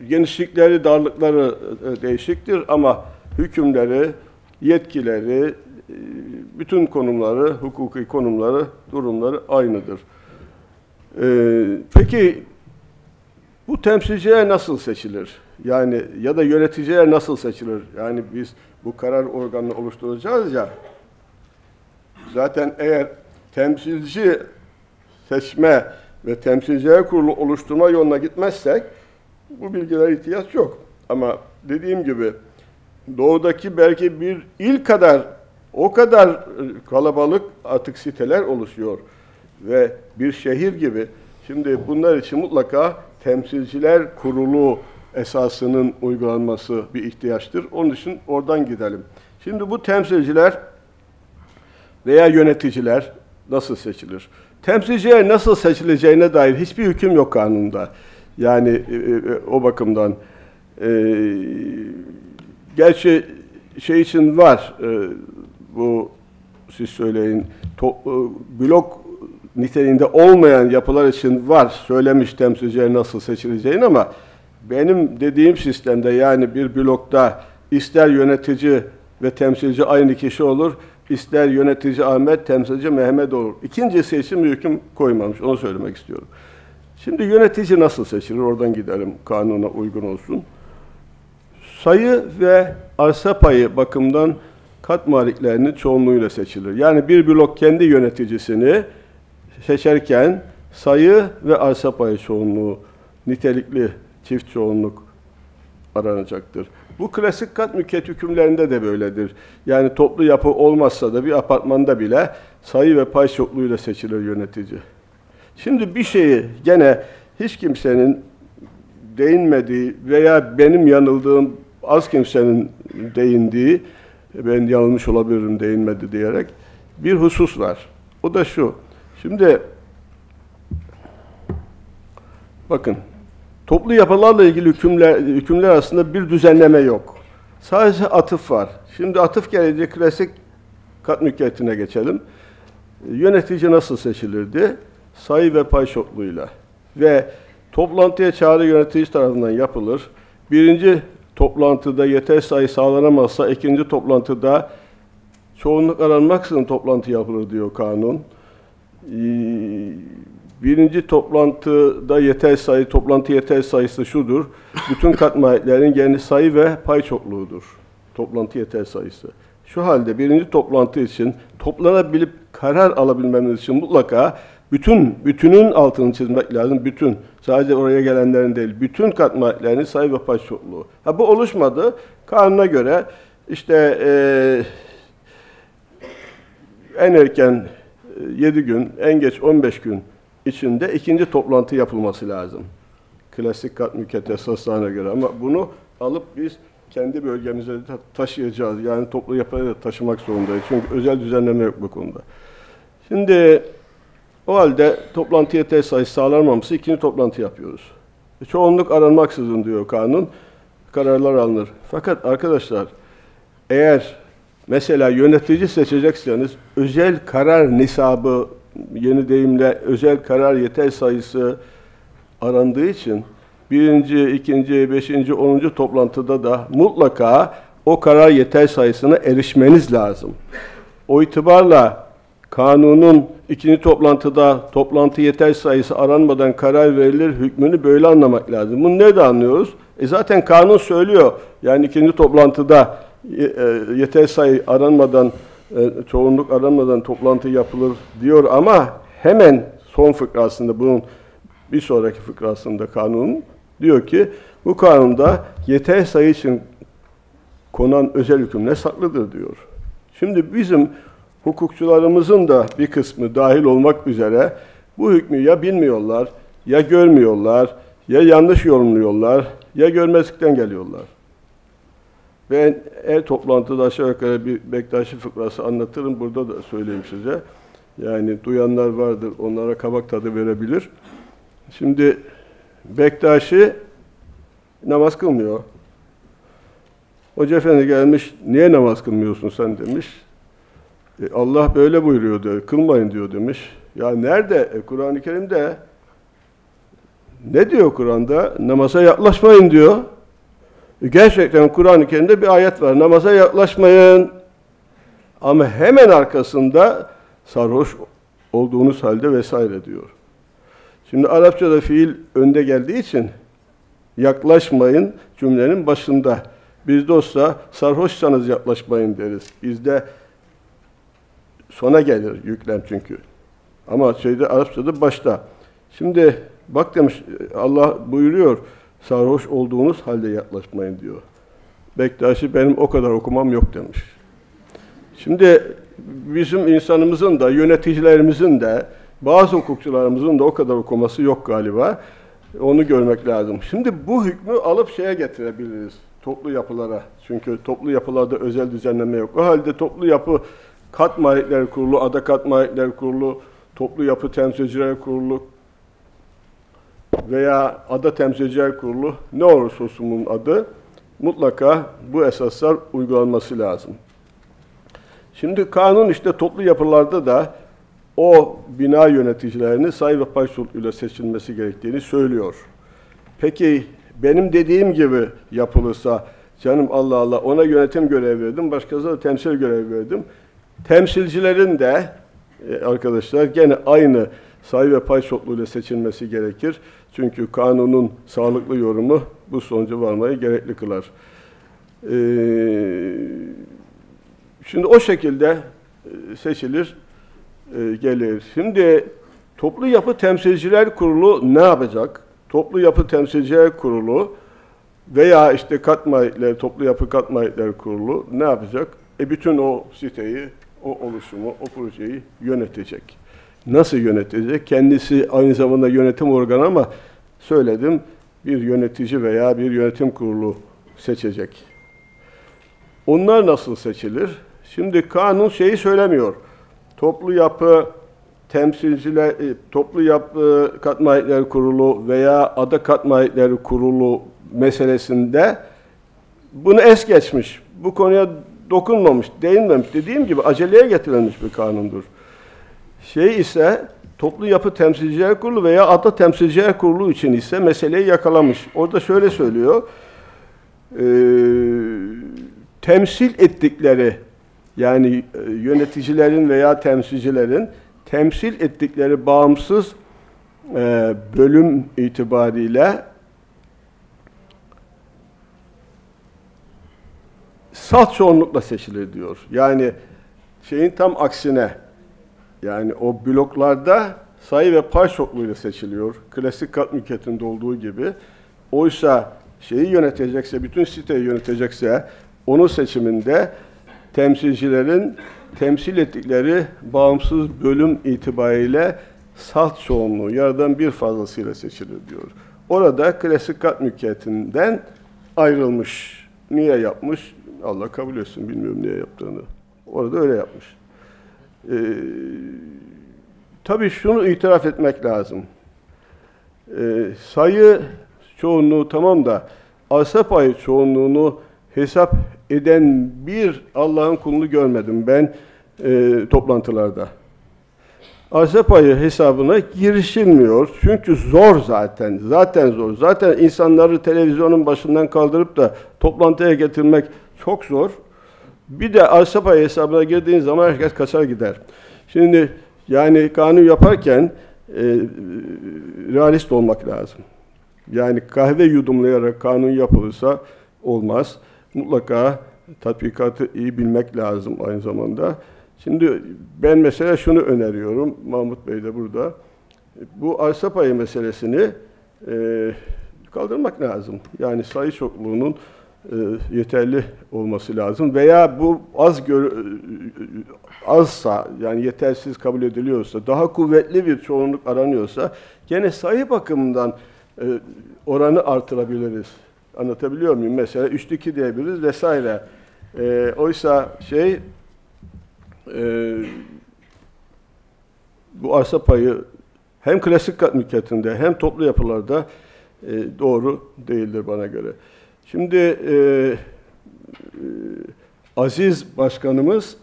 Genişlikleri, darlıkları değişiktir ama hükümleri, yetkileri, bütün konumları, hukuki konumları, durumları aynıdır. Peki bu temsilciler nasıl seçilir? Yani ya da yöneticiler nasıl seçilir? Yani biz bu karar organını oluşturacağız ya, zaten eğer temsilci seçme ve temsilciler kurulu oluşturma yoluna gitmezsek bu bilgilere ihtiyaç yok. Ama dediğim gibi doğudaki belki bir il kadar, o kadar kalabalık artık siteler oluşuyor ve bir şehir gibi. Şimdi bunlar için mutlaka temsilciler kurulu esasının uygulanması bir ihtiyaçtır. Onun için oradan gidelim. Şimdi bu temsilciler veya yöneticiler nasıl seçilir? Temsilciler nasıl seçileceğine dair hiçbir hüküm yok kanunda. Yani o bakımdan gerçi şey için var, bu siz söyleyin, blok niteliğinde olmayan yapılar için var, söylemiş temsilciler nasıl seçileceğini, ama benim dediğim sistemde, yani bir blokta ister yönetici ve temsilci aynı kişi olur, ister yönetici Ahmet, temsilci Mehmet olur. İkincisi için bir hüküm koymamış, onu söylemek istiyorum. Şimdi yönetici nasıl seçilir? Oradan gidelim, kanuna uygun olsun. Sayı ve arsa payı bakımından kat maliklerinin çoğunluğuyla seçilir. Yani bir blok kendi yöneticisini seçerken sayı ve arsa payı çoğunluğu, nitelikli çift çoğunluk aranacaktır. Bu klasik kat mülkiyet hükümlerinde de böyledir. Yani toplu yapı olmazsa da bir apartmanda bile sayı ve pay çokluğuyla seçilir yönetici. Şimdi bir şeyi gene hiç kimsenin değinmediği veya benim yanıldığım, az kimsenin değindiği, ben yanılmış olabilirim değinmedi diyerek bir husus var. O da şu. Şimdi bakın, toplu yapılarla ilgili hükümler arasında bir düzenleme yok. Sadece atıf var. Şimdi atıf gelince klasik kat mülkiyetine geçelim. Yönetici nasıl seçilirdi? Sayı ve pay çokluğuyla. Ve toplantıya çağrı yönetici tarafından yapılır. Birinci toplantıda yeter sayı sağlanamazsa ikinci toplantıda çoğunluk aranmaksızın toplantı yapılır diyor kanun. Birinci toplantıda toplantı yeter sayısı şudur. Bütün kat maliklerinin geniş sayı ve pay çokluğudur. Toplantı yeter sayısı. Şu halde birinci toplantı için toplanabilip karar alabilmemiz için mutlaka bütünün altını çizmek lazım. Bütün. Sadece oraya gelenlerin değil. Bütün kat maliklerinin sayı ve pay çokluğu. Ha, bu oluşmadı. Kanuna göre işte en erken 7 gün, en geç 15 gün içinde ikinci toplantı yapılması lazım. Klasik kat mülkiyet esaslarına göre, ama bunu alıp biz kendi bölgemize de taşıyacağız. Yani toplu yapıya da taşımak zorundayız. Çünkü özel düzenleme yok bu konuda. Şimdi o halde toplantı yeter sayısı sağlanmaması ikinci toplantı yapıyoruz. Çoğunluk aranmaksızın diyor kanun. Kararlar alınır. Fakat arkadaşlar, eğer mesela yönetici seçecekseniz özel karar nisabı, yeni deyimle özel karar yeter sayısı arandığı için birinci, ikinci, beşinci, 10. toplantıda da mutlaka o karar yeter sayısına erişmeniz lazım. O itibarla kanunun ikinci toplantıda toplantı yeter sayısı aranmadan karar verilir hükmünü böyle anlamak lazım. Bunu nerede anlıyoruz? Zaten kanun söylüyor. Yani ikinci toplantıda yeter sayı aranmadan, çoğunluk aranmadan toplantı yapılır diyor, ama hemen son fıkrasında, bunun bir sonraki fıkrasında kanun diyor ki bu kanunda yeter sayı için konan özel hükümler saklıdır diyor. Şimdi bizim hukukçularımızın da bir kısmı dahil olmak üzere bu hükmü ya bilmiyorlar, ya görmüyorlar, ya yanlış yorumluyorlar, ya görmezlikten geliyorlar. Ben her toplantıda aşağı yukarı bir Bektaşi fıkrası anlatırım. Burada da söyleyeyim size. Yani duyanlar vardır, onlara kabak tadı verebilir. Şimdi Bektaşi namaz kılmıyor. Hoca efendi gelmiş, niye namaz kılmıyorsun sen demiş. Allah böyle buyuruyor diyor, kılmayın diyor demiş. Ya nerede? Kur'an-ı Kerim'de. Ne diyor Kur'an'da? Namaza yaklaşmayın diyor. Gerçekten Kur'an-ı Kerim'de bir ayet var. Namaza yaklaşmayın. Ama hemen arkasında sarhoş olduğunuz halde vesaire diyor. Şimdi Arapçada fiil önde geldiği için yaklaşmayın cümlenin başında. Bizde olsa sarhoşsanız yaklaşmayın deriz. Bizde sona gelir yüklem çünkü. Ama şeyde Arapçada başta. Şimdi bak demiş, Allah buyuruyor, sarhoş olduğunuz halde yaklaşmayın diyor. Bektaşi benim o kadar okumam yok demiş. Şimdi bizim insanımızın da, yöneticilerimizin de, bazı hukukçularımızın da o kadar okuması yok galiba. Onu görmek lazım. Şimdi bu hükmü alıp şeye getirebiliriz, toplu yapılara. Çünkü toplu yapılarda özel düzenleme yok. O halde toplu yapı Kat Mülkiyeti Kurulu, Ada Kat Mülkiyeti Kurulu, Toplu Yapı Temsilciler Kurulu veya Ada Temsilciler Kurulu, ne olursa olsun bunun adı, mutlaka bu esaslar uygulanması lazım. Şimdi kanun işte toplu yapılarda da o bina yöneticilerini say ve pay sulhuyla seçilmesi gerektiğini söylüyor. Peki benim dediğim gibi yapılırsa, canım Allah Allah, ona yönetim görevi verdim, başkasına da temsil görevi verdim. Temsilcilerin de arkadaşlar gene aynı say ve pay sulhuyla seçilmesi gerekir. Çünkü kanunun sağlıklı yorumu bu sonuca varmayı gerekli kılar. Şimdi o şekilde seçilir, gelir. Şimdi Toplu Yapı Temsilciler Kurulu ne yapacak? Toplu Yapı Temsilciler Kurulu veya işte Kat Mülkiyetleri, Toplu Yapı Kat Mülkiyetleri Kurulu ne yapacak? Bütün o siteyi, o oluşumu, o projeyi yönetecek. Nasıl yönetecek? Kendisi aynı zamanda yönetim organı ama söyledim, bir yönetici veya bir yönetim kurulu seçecek. Onlar nasıl seçilir? Şimdi kanun şeyi söylemiyor. Toplu yapı temsilciler, toplu yapı kat mülkiyetleri kurulu veya ada kat mülkiyetleri kurulu meselesinde bunu es geçmiş. Bu konuya dokunmamış, değinmemiş. Dediğim gibi aceleye getirilmiş bir kanundur. Şey ise toplu yapı temsilciler kurulu veya ada temsilciler kurulu için ise meseleyi yakalamış. Orada şöyle söylüyor. Temsil ettikleri, yani yöneticilerin veya temsilcilerin temsil ettikleri bağımsız bölüm itibariyle salt çoğunlukla seçilir diyor. Yani şeyin tam aksine, yani o bloklarda sayı ve pay çoğunluğuyla seçiliyor. Klasik kat mülkiyetinde olduğu gibi. Oysa şeyi yönetecekse, bütün siteyi yönetecekse onun seçiminde temsilcilerin temsil ettikleri bağımsız bölüm itibariyle salt çoğunluğu, yarıdan bir fazlasıyla seçilir diyor. Orada klasik kat mülkiyetinden ayrılmış. Niye yapmış? Allah kabul etsin, bilmiyorum niye yaptığını. Orada öyle yapmış. Tabii şunu itiraf etmek lazım. Sayı çoğunluğu tamam da arsa payı çoğunluğunu hesap eden bir Allah'ın kulunu görmedim ben toplantılarda. Arsa payı hesabına girişilmiyor. Çünkü zor zaten. Zaten zor. Zaten insanları televizyonun başından kaldırıp da toplantıya getirmek çok zor. Bir de arsa payı hesabına girdiğin zaman herkes kaçar gider. Şimdi yani kanun yaparken realist olmak lazım. Yani kahve yudumlayarak kanun yapılırsa olmaz. Mutlaka tatbikatı iyi bilmek lazım aynı zamanda. Şimdi ben mesela şunu öneriyorum, Mahmut Bey de burada. Bu arsa payı meselesini kaldırmak lazım. Yani sayı çokluğunun yeterli olması lazım. Veya bu azsa, yani yetersiz kabul ediliyorsa, daha kuvvetli bir çoğunluk aranıyorsa, gene sayı bakımından oranı artırabiliriz. Anlatabiliyor muyum? Mesela 3-2 diyebiliriz vesaire. Oysa şey, bu arsa payı hem klasik kat mülkiyetinde hem toplu yapılarda doğru değildir bana göre. Şimdi Aziz Başkanımız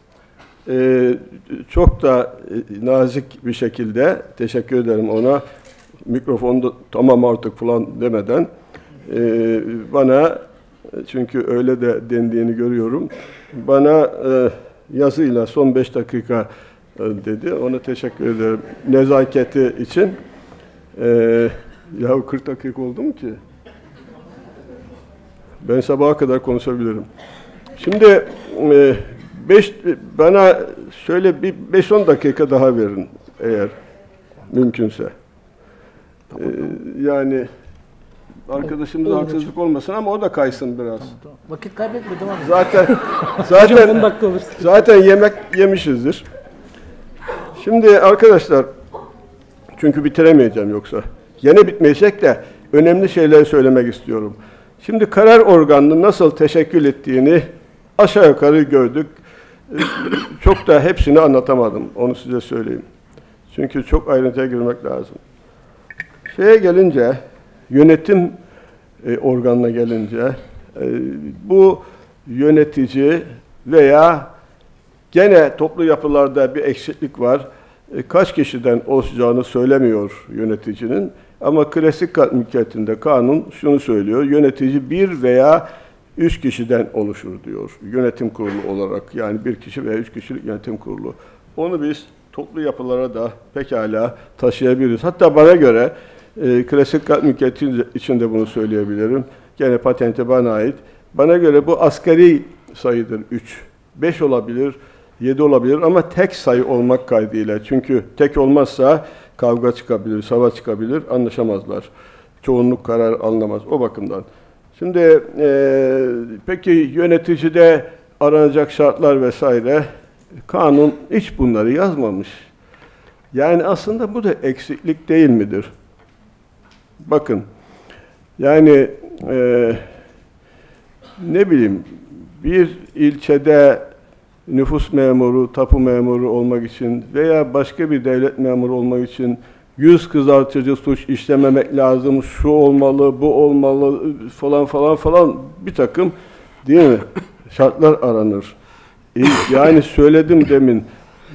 çok da nazik bir şekilde, teşekkür ederim ona, mikrofonu tamam artık falan demeden bana, çünkü öyle de dendiğini görüyorum, bana yazıyla son 5 dakika dedi. Ona teşekkür ederim nezaketi için. Ya 40 dakika oldu mu ki? Ben sabaha kadar konuşabilirim. Şimdi bana şöyle bir 5-10 dakika daha verin eğer mümkünse. Tamam, tamam. Yani arkadaşımıza haksızlık olmasın ama o da kaysın biraz. Tamam, tamam. Vakit kaybetmedim abi. Zaten yemek yemişizdir. Şimdi arkadaşlar, çünkü bitiremeyeceğim yoksa. Yine bitmeyecek de önemli şeyler söylemek istiyorum. Şimdi karar organının nasıl teşekkül ettiğini aşağı yukarı gördük. Çok da hepsini anlatamadım. Onu size söyleyeyim. Çünkü çok ayrıntıya girmek lazım. Şeye gelince, yönetim organına gelince, bu yönetici veya gene toplu yapılarda bir eksiklik var. Kaç kişiden olacağını söylemiyor yöneticinin. Ama klasik kat mülkiyetinde kanun şunu söylüyor. Yönetici 1 veya 3 kişiden oluşur diyor. Yönetim kurulu olarak, yani 1 kişi veya 3 kişilik yönetim kurulu. Onu biz toplu yapılara da pekala taşıyabiliriz. Hatta bana göre klasik kat mülkiyeti için de bunu söyleyebilirim. Gene patente bana ait. Bana göre bu asgari sayıdır 3. 5 olabilir, 7 olabilir ama tek sayı olmak kaydıyla. Çünkü tek olmazsa kavga çıkabilir, savaş çıkabilir, anlaşamazlar. Çoğunluk karar alınamaz o bakımdan. Şimdi peki yöneticide aranacak şartlar vesaire, kanun hiç bunları yazmamış. Yani aslında bu da eksiklik değil midir? Bakın, yani ne bileyim, bir ilçede nüfus memuru, tapu memuru olmak için veya başka bir devlet memuru olmak için 100 kızartıcı suç işlememek lazım, şu olmalı, bu olmalı falan falan falan, bir takım değil mi? Şartlar aranır. Yani söyledim demin,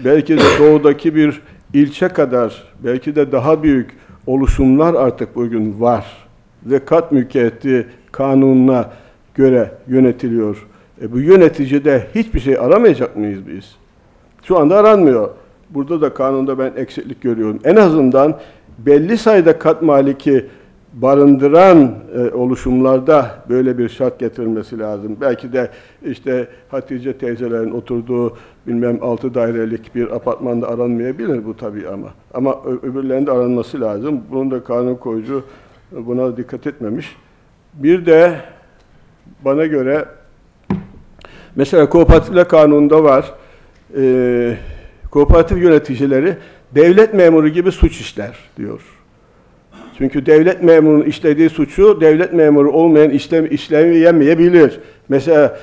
belki de doğudaki bir ilçe kadar, belki de daha büyük oluşumlar artık bugün var. Ve kat mülkiyeti kanununa göre yönetiliyor. Bu yöneticide hiçbir şey aramayacak mıyız biz? Şu anda aranmıyor. Burada da kanunda ben eksiklik görüyorum. En azından belli sayıda kat maliki barındıran oluşumlarda böyle bir şart getirilmesi lazım. Belki de işte Hatice teyzelerin oturduğu bilmem 6 dairelik bir apartmanda aranmayabilir bu tabii ama. Ama öbürlerinde aranması lazım. Bunun da kanun koyucu buna dikkat etmemiş. Bir de bana göre mesela kooperatifler kanununda var. Kooperatif yöneticileri devlet memuru gibi suç işler diyor. Çünkü devlet memurunun işlediği suçu devlet memuru olmayan işlemeyebilir. Mesela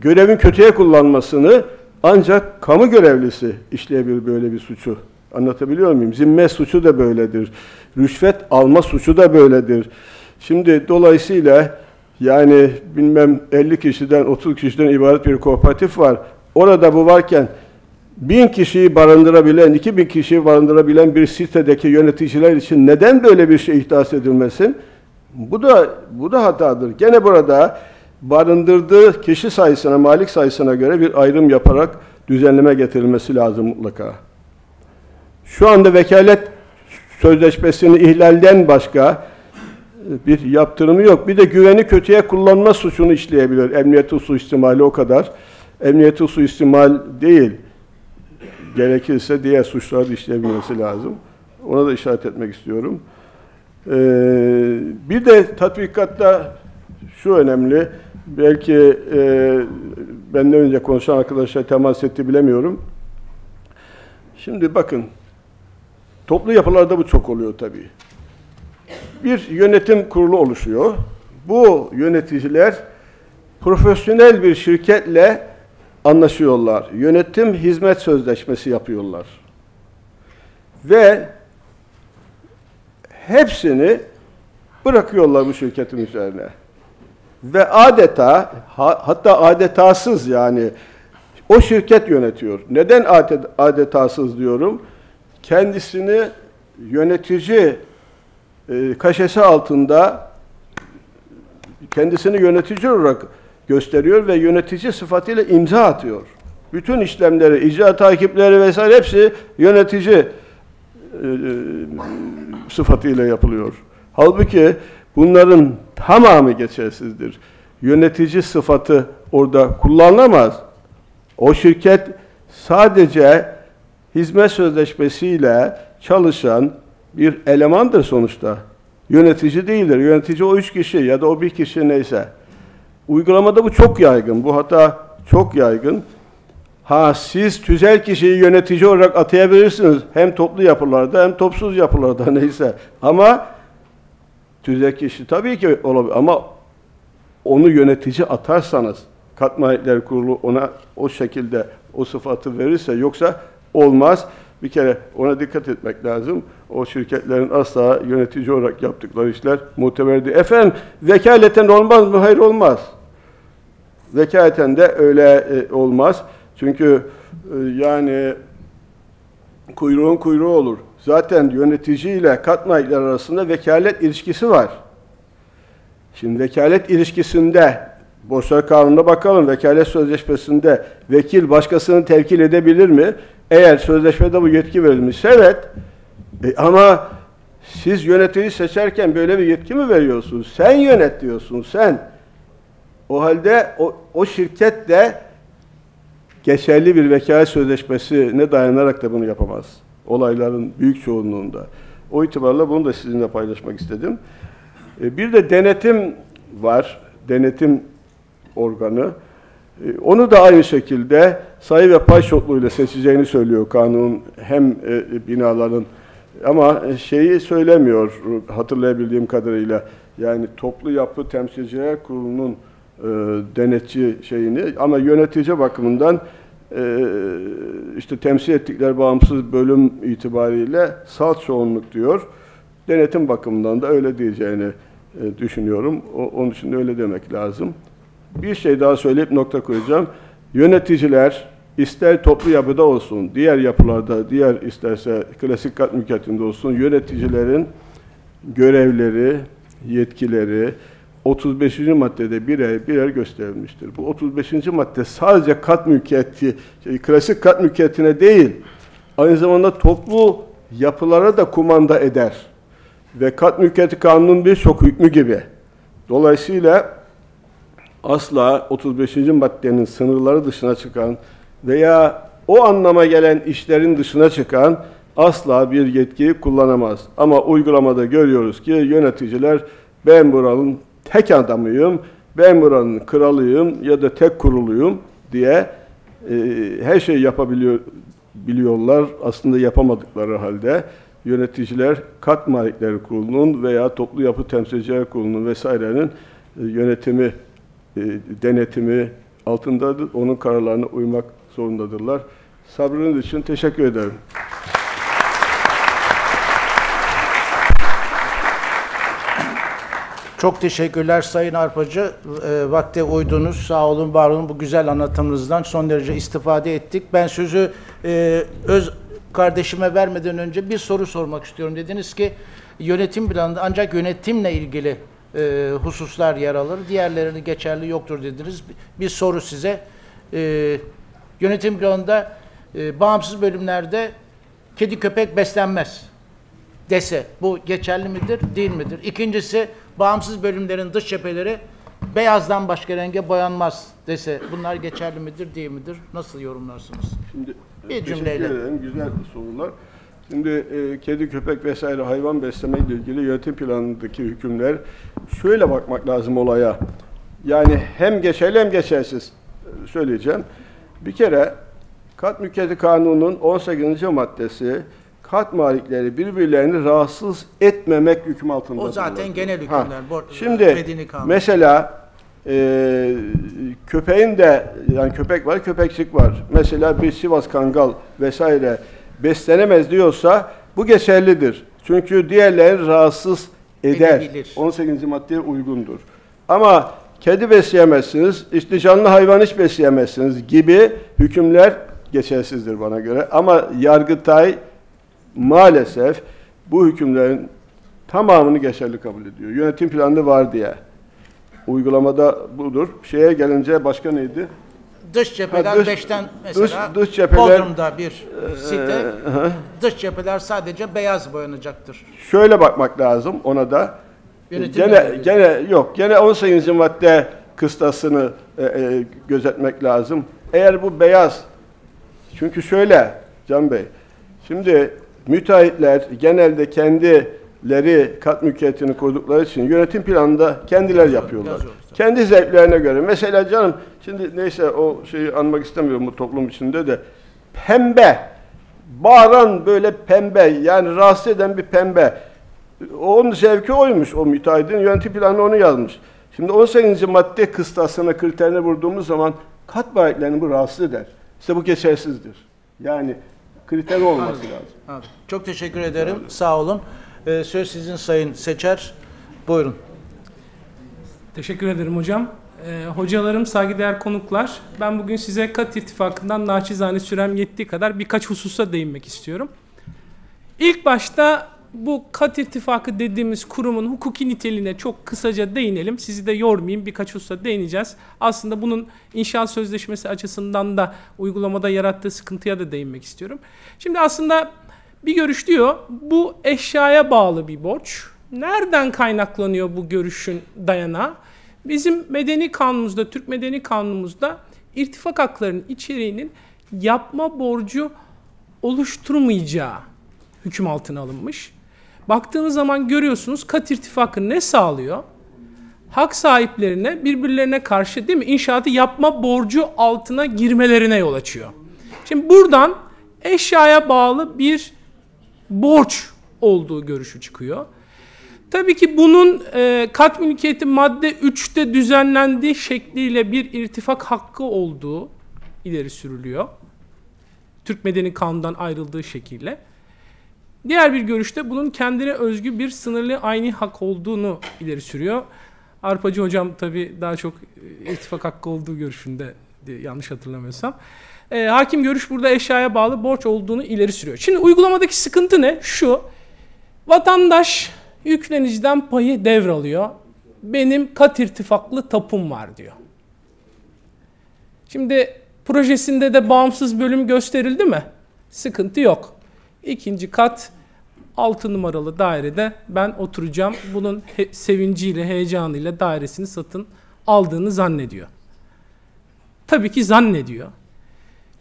görevin kötüye kullanmasını ancak kamu görevlisi işleyebilir böyle bir suçu. Anlatabiliyor muyum? Zimmet suçu da böyledir. Rüşvet alma suçu da böyledir. Şimdi dolayısıyla yani bilmem 50 kişiden 30 kişiden ibaret bir kooperatif var. Orada bu varken 1000 kişiyi barındırabilen, 2000 kişiyi barındırabilen bir sitedeki yöneticiler için neden böyle bir şey ihdas edilmesin? Bu da hatadır. Gene burada barındırdığı kişi sayısına, malik sayısına göre bir ayrım yaparak düzenleme getirilmesi lazım mutlaka. Şu anda vekalet sözleşmesini ihlalden başka bir yaptırımı yok. Bir de güveni kötüye kullanma suçunu işleyebilir. Emniyeti suistimali o kadar. Emniyeti suistimal değil, gerekirse diğer suçları işleyebilmesi lazım. Ona da işaret etmek istiyorum. Bir de tatbikatta şu önemli, belki benden önce konuşan arkadaşlar temas etti bilemiyorum. Şimdi bakın, toplu yapılarda bu çok oluyor tabii. Bir yönetim kurulu oluşuyor. Bu yöneticiler profesyonel bir şirketle anlaşıyorlar. Yönetim hizmet sözleşmesi yapıyorlar. Ve hepsini bırakıyorlar bu şirketin üzerine. Ve adeta, hatta adetasız, yani o şirket yönetiyor. Neden adetasız diyorum? Kendisini yönetici kaşesi altında kendisini yönetici olarak gösteriyor ve yönetici sıfatıyla imza atıyor. Bütün işlemleri, icra takipleri vesaire hepsi yönetici sıfatıyla yapılıyor. Halbuki bunların tamamı geçersizdir. Yönetici sıfatı orada kullanılamaz. O şirket sadece hizmet sözleşmesiyle çalışan bir elemandır sonuçta. Yönetici değildir. Yönetici o 3 kişi ya da o 1 kişi neyse. Uygulamada bu çok yaygın. Bu hata çok yaygın. Ha, siz tüzel kişiyi yönetici olarak atayabilirsiniz. Hem toplu yapılarda hem topsuz yapılarda neyse. Ama tüzel kişi tabii ki olabilir. Ama onu yönetici atarsanız, Kat Mülkiyeti Kurulu ona o şekilde o sıfatı verirse, yoksa olmaz. Bir kere ona dikkat etmek lazım. O şirketlerin asla yönetici olarak yaptıkları işler muteberdi. Efendim vekaleten olmaz mı? Hayır, olmaz. Vekaleten de öyle olmaz. Çünkü yani kuyruğun kuyruğu olur. Zaten yöneticiyle Kat Mülkiyeti arasında vekalet ilişkisi var. Şimdi vekalet ilişkisinde Borçlar Kanunu'na bakalım. Vekalet sözleşmesinde vekil başkasını tevkil edebilir mi? Eğer sözleşmede bu yetki verilmişse evet. Ama siz yönetici seçerken böyle bir yetki mi veriyorsunuz? Sen yönet diyorsun, sen. O halde o şirket de geçerli bir vekalet sözleşmesine dayanarak da bunu yapamaz. Olayların büyük çoğunluğunda. O itibarla bunu da sizinle paylaşmak istedim. Bir de denetim var. Denetim organı. Onu da aynı şekilde sayı ve pay şokluyla seçeceğini söylüyor kanun, hem binaların, ama şeyi söylemiyor hatırlayabildiğim kadarıyla, yani toplu yapı temsilciler kurulunun denetçi şeyini, ama yönetici bakımından işte temsil ettikleri bağımsız bölüm itibariyle salt çoğunluk diyor. Denetim bakımından da öyle diyeceğini düşünüyorum. Onun için de öyle demek lazım. Bir şey daha söyleyip nokta koyacağım. Yöneticiler ister toplu yapıda olsun, diğer yapılarda, diğer isterse klasik kat mülkiyetinde olsun, yöneticilerin görevleri, yetkileri 35. maddede birer gösterilmiştir. Bu 35. madde sadece kat mülkiyeti, klasik kat mülkiyetine değil, aynı zamanda toplu yapılara da kumanda eder. Ve Kat Mülkiyeti Kanunu'nun birçok hükmü gibi. Dolayısıyla asla 35. maddenin sınırları dışına çıkan veya o anlama gelen işlerin dışına çıkan asla bir yetkiyi kullanamaz. Ama uygulamada görüyoruz ki yöneticiler, ben buranın tek adamıyım, ben buranın kralıyım ya da tek kuruluyum diye her şeyi yapabiliyorlar aslında yapamadıkları halde. Yöneticiler Kat Mülkiyeti Kurulu'nun veya Toplu Yapı Temsilciler Kurulu'nun vesairenin yönetimi, denetimi altındadır. Onun kararlarına uymak zorundadırlar. Sabrınız için teşekkür ederim. Çok teşekkürler Sayın Arpacı. Vakte uydunuz. Sağ olun, var olun. Bu güzel anlatımınızdan son derece istifade ettik. Ben sözü öz kardeşime vermeden önce bir soru sormak istiyorum. Dediniz ki yönetim planında ancak yönetimle ilgili hususlar yer alır, diğerlerini geçerli yoktur dediniz. Bir soru size. Yönetim planında bağımsız bölümlerde kedi köpek beslenmez dese bu geçerli midir, değil midir? İkincisi, bağımsız bölümlerin dış cepheleri beyazdan başka renge boyanmaz dese bunlar geçerli midir, değil midir? Nasıl yorumlarsınız? Şimdi bir cümleyle. Güzel sorular. Şimdi kedi, köpek vesaire hayvan besleme ile ilgili yönetim planındaki hükümler, şöyle bakmak lazım olaya. Yani hem geçerli hem geçersiz söyleyeceğim. Bir kere Kat Mülkiyeti Kanunu'nun 18. maddesi kat malikleri birbirlerini rahatsız etmemek hüküm altında. O zaten bunlar. Genel hükümler. Şimdi mesela köpeğin de, yani köpek var, köpekçik var. Mesela bir Sivas Kangal vesaire beslenemez diyorsa bu geçerlidir. Çünkü diğerleri rahatsız eder. Edebilir. 18. maddeye uygundur. Ama kedi besleyemezsiniz, işte canlı hayvan hiç besleyemezsiniz gibi hükümler geçersizdir bana göre. Ama Yargıtay maalesef bu hükümlerin tamamını geçerli kabul ediyor. Yönetim planı var diye. Uygulamada budur. Şeye gelince başka neydi? Dış cepheden 5'ten mesela dış cepheler, Bodrum'da bir site, dış cepheler sadece beyaz boyanacaktır. Şöyle bakmak lazım ona da. Gene 18. madde kıstasını gözetmek lazım. Eğer bu beyaz, çünkü şöyle Can Bey, şimdi müteahhitler genelde kendileri kat mülkiyetini kurdukları için yönetim planında kendiler yapıyorlar. Kendi zevklerine göre. Mesela canım, şimdi neyse o şeyi anmak istemiyorum bu toplum içinde de. Pembe, bağıran böyle pembe, yani rahatsız eden bir pembe. Onun zevki oymuş, o müteahhidin yönetim planı onu yazmış. Şimdi 18. madde kıstasına, kriterine vurduğumuz zaman kat bayraklarını bu rahatsız eder. İşte bu geçersizdir. Yani kriter olması lazım. Abi. Çok teşekkür ederim. Sağ olun. Söz sizin Sayın Seçer. Buyurun. Teşekkür ederim hocam. Hocalarım, saygıdeğer konuklar. Ben bugün size kat ittifakından naçizane sürem yettiği kadar birkaç hususa değinmek istiyorum. İlk başta bu kat ittifakı dediğimiz kurumun hukuki niteliğine çok kısaca değinelim. Sizi de yormayayım, birkaç hususa değineceğiz. Aslında bunun inşaat sözleşmesi açısından da uygulamada yarattığı sıkıntıya da değinmek istiyorum. Şimdi aslında bir görüş diyor, bu eşyaya bağlı bir borç. Nereden kaynaklanıyor bu görüşün dayanağı? Bizim medeni kanunumuzda, Türk Medeni Kanunumuzda irtifak haklarının içeriğinin yapma borcu oluşturmayacağı hüküm altına alınmış. Baktığınız zaman görüyorsunuz kat irtifakı ne sağlıyor? Hak sahiplerine birbirlerine karşı, değil mi, inşaatı yapma borcu altına girmelerine yol açıyor. Şimdi buradan eşyaya bağlı bir borç olduğu görüşü çıkıyor. Tabii ki bunun kat mülkiyeti madde 3'te düzenlendiği şekliyle bir irtifak hakkı olduğu ileri sürülüyor. Türk Medeni Kanunu'ndan ayrıldığı şekilde. Diğer bir görüşte bunun kendine özgü bir sınırlı aynı hak olduğunu ileri sürüyor. Arpacı hocam tabii daha çok irtifak hakkı olduğu görüşünde, yanlış hatırlamıyorsam. Hakim görüş burada eşyaya bağlı borç olduğunu ileri sürüyor. Şimdi uygulamadaki sıkıntı ne? Şu, vatandaş yükleniciden payı devralıyor. Benim kat irtifaklı tapum var diyor. Şimdi projesinde de bağımsız bölüm gösterildi mi? Sıkıntı yok. İkinci kat 6 numaralı dairede ben oturacağım. Bunun sevinciyle, heyecanıyla dairesini satın aldığını zannediyor. Tabii ki zannediyor.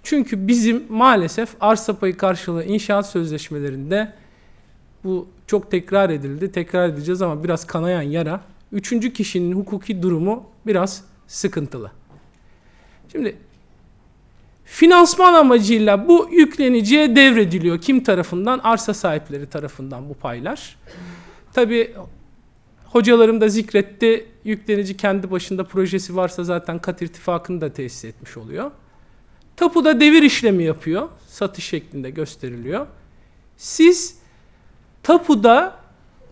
Çünkü bizim maalesef arsa payı karşılığı inşaat sözleşmelerinde bu çok tekrar edildi. Tekrar edeceğiz ama biraz kanayan yara. 3. kişinin hukuki durumu biraz sıkıntılı. Şimdi finansman amacıyla bu yükleniciye devrediliyor. Kim tarafından? Arsa sahipleri tarafından bu paylar. Tabii hocalarım da zikretti. Yüklenici kendi başında projesi varsa zaten kat irtifakını da tesis etmiş oluyor. Tapuda devir işlemi yapıyor. Satış şeklinde gösteriliyor. Siz tapuda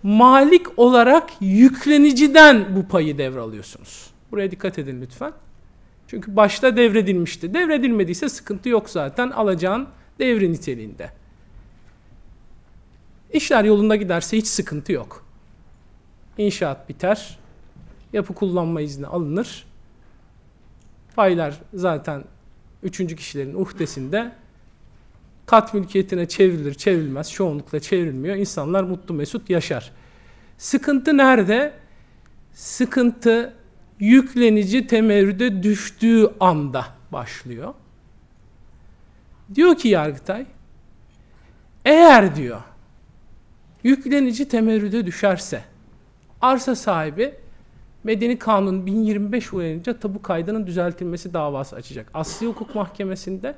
malik olarak yükleniciden bu payı devralıyorsunuz. Buraya dikkat edin lütfen. Çünkü başta devredilmişti. Devredilmediyse sıkıntı yok zaten, alacağın devri niteliğinde. İşler yolunda giderse hiç sıkıntı yok. İnşaat biter, yapı kullanma izni alınır. Paylar zaten 3. kişilerin uhdesinde. Kat mülkiyetine çevrilir, çevrilmez. Çoğunlukla çevrilmiyor. İnsanlar mutlu mesut yaşar. Sıkıntı nerede? Sıkıntı yüklenici temerrüde düştüğü anda başlıyor. Diyor ki Yargıtay, eğer diyor yüklenici temerrüde düşerse arsa sahibi Medeni Kanun 1025 uyarınca tapu kaydının düzeltilmesi davası açacak. Asli Hukuk Mahkemesi'nde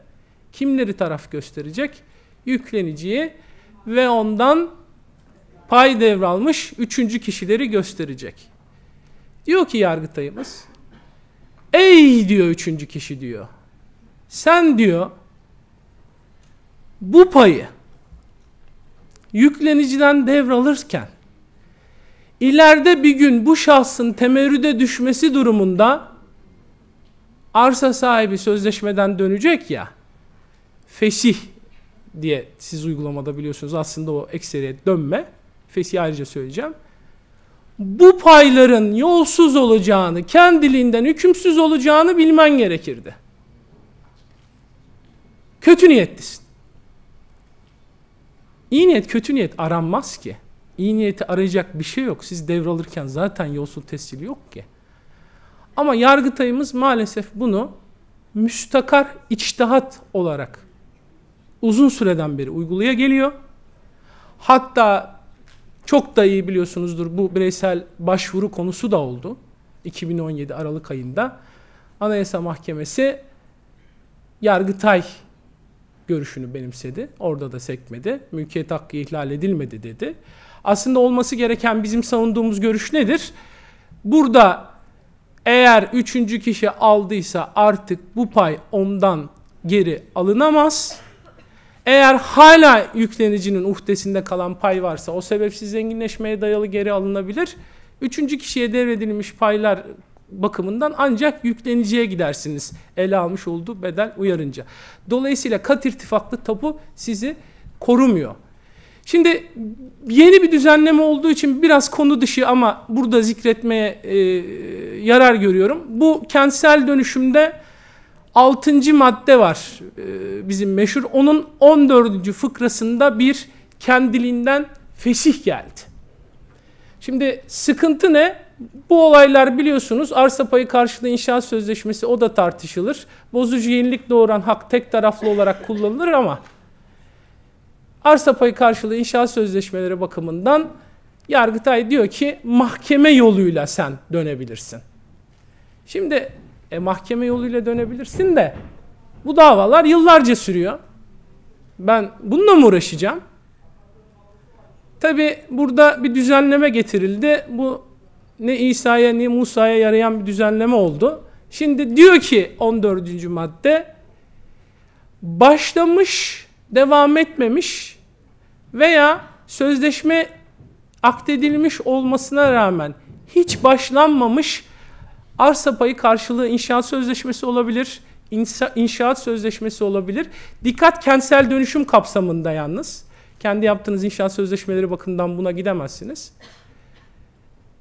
kimleri taraf gösterecek? Yükleniciyi ve ondan pay devralmış 3. kişileri gösterecek. Diyor ki Yargıtay'ımız, ey diyor 3. kişi diyor, sen diyor bu payı yükleniciden devralırken ileride bir gün bu şahsın temerrüde düşmesi durumunda arsa sahibi sözleşmeden dönecek ya, fesih diye siz uygulamada biliyorsunuz, aslında o ekseriyet dönme, fesih ayrıca söyleyeceğim. Bu payların yolsuz olacağını, kendiliğinden hükümsüz olacağını bilmen gerekirdi. Kötü niyetlisin. İyi niyet, kötü niyet aranmaz ki. İyi niyeti arayacak bir şey yok. Siz devralırken zaten yolsuz tescili yok ki. Ama Yargıtay'ımız maalesef bunu müstakar içtihat olarak uzun süreden beri uygulaya geliyor. Hatta çok da iyi biliyorsunuzdur, bu bireysel başvuru konusu da oldu. 2017 Aralık ayında Anayasa Mahkemesi Yargıtay görüşünü benimsedi. Orada da sekmedi. Mülkiyet hakkı ihlal edilmedi dedi. Aslında olması gereken bizim savunduğumuz görüş nedir? Burada eğer üçüncü kişi aldıysa artık bu pay ondan geri alınamaz. Eğer hala yüklenicinin uhdesinde kalan pay varsa o sebepsiz zenginleşmeye dayalı geri alınabilir. Üçüncü kişiye devredilmiş paylar bakımından ancak yükleniciye gidersiniz ele almış olduğu bedel uyarınca. Dolayısıyla kat irtifaklı tapu sizi korumuyor. Şimdi yeni bir düzenleme olduğu için biraz konu dışı ama burada zikretmeye yarar görüyorum. Bu kentsel dönüşümde 6. madde var bizim meşhur. Onun 14. fıkrasında bir kendiliğinden fesih geldi. Şimdi sıkıntı ne? Bu olaylar biliyorsunuz, arsa payı karşılığı inşaat sözleşmesi, o da tartışılır. Bozucu yenilik doğuran hak tek taraflı olarak kullanılır ama arsa payı karşılığı inşaat sözleşmeleri bakımından Yargıtay diyor ki mahkeme yoluyla sen dönebilirsin. Şimdi mahkeme yoluyla dönebilirsin de bu davalar yıllarca sürüyor. Ben bununla mı uğraşacağım? Tabii burada bir düzenleme getirildi. Bu ne İsa'ya ne Musa'ya yarayan bir düzenleme oldu. Şimdi diyor ki 14. madde, başlamış, devam etmemiş veya sözleşme akdedilmiş olmasına rağmen hiç başlanmamış arsa payı karşılığı inşaat sözleşmesi olabilir, inşaat sözleşmesi olabilir. Dikkat, kentsel dönüşüm kapsamında yalnız. Kendi yaptığınız inşaat sözleşmeleri bakımından buna gidemezsiniz.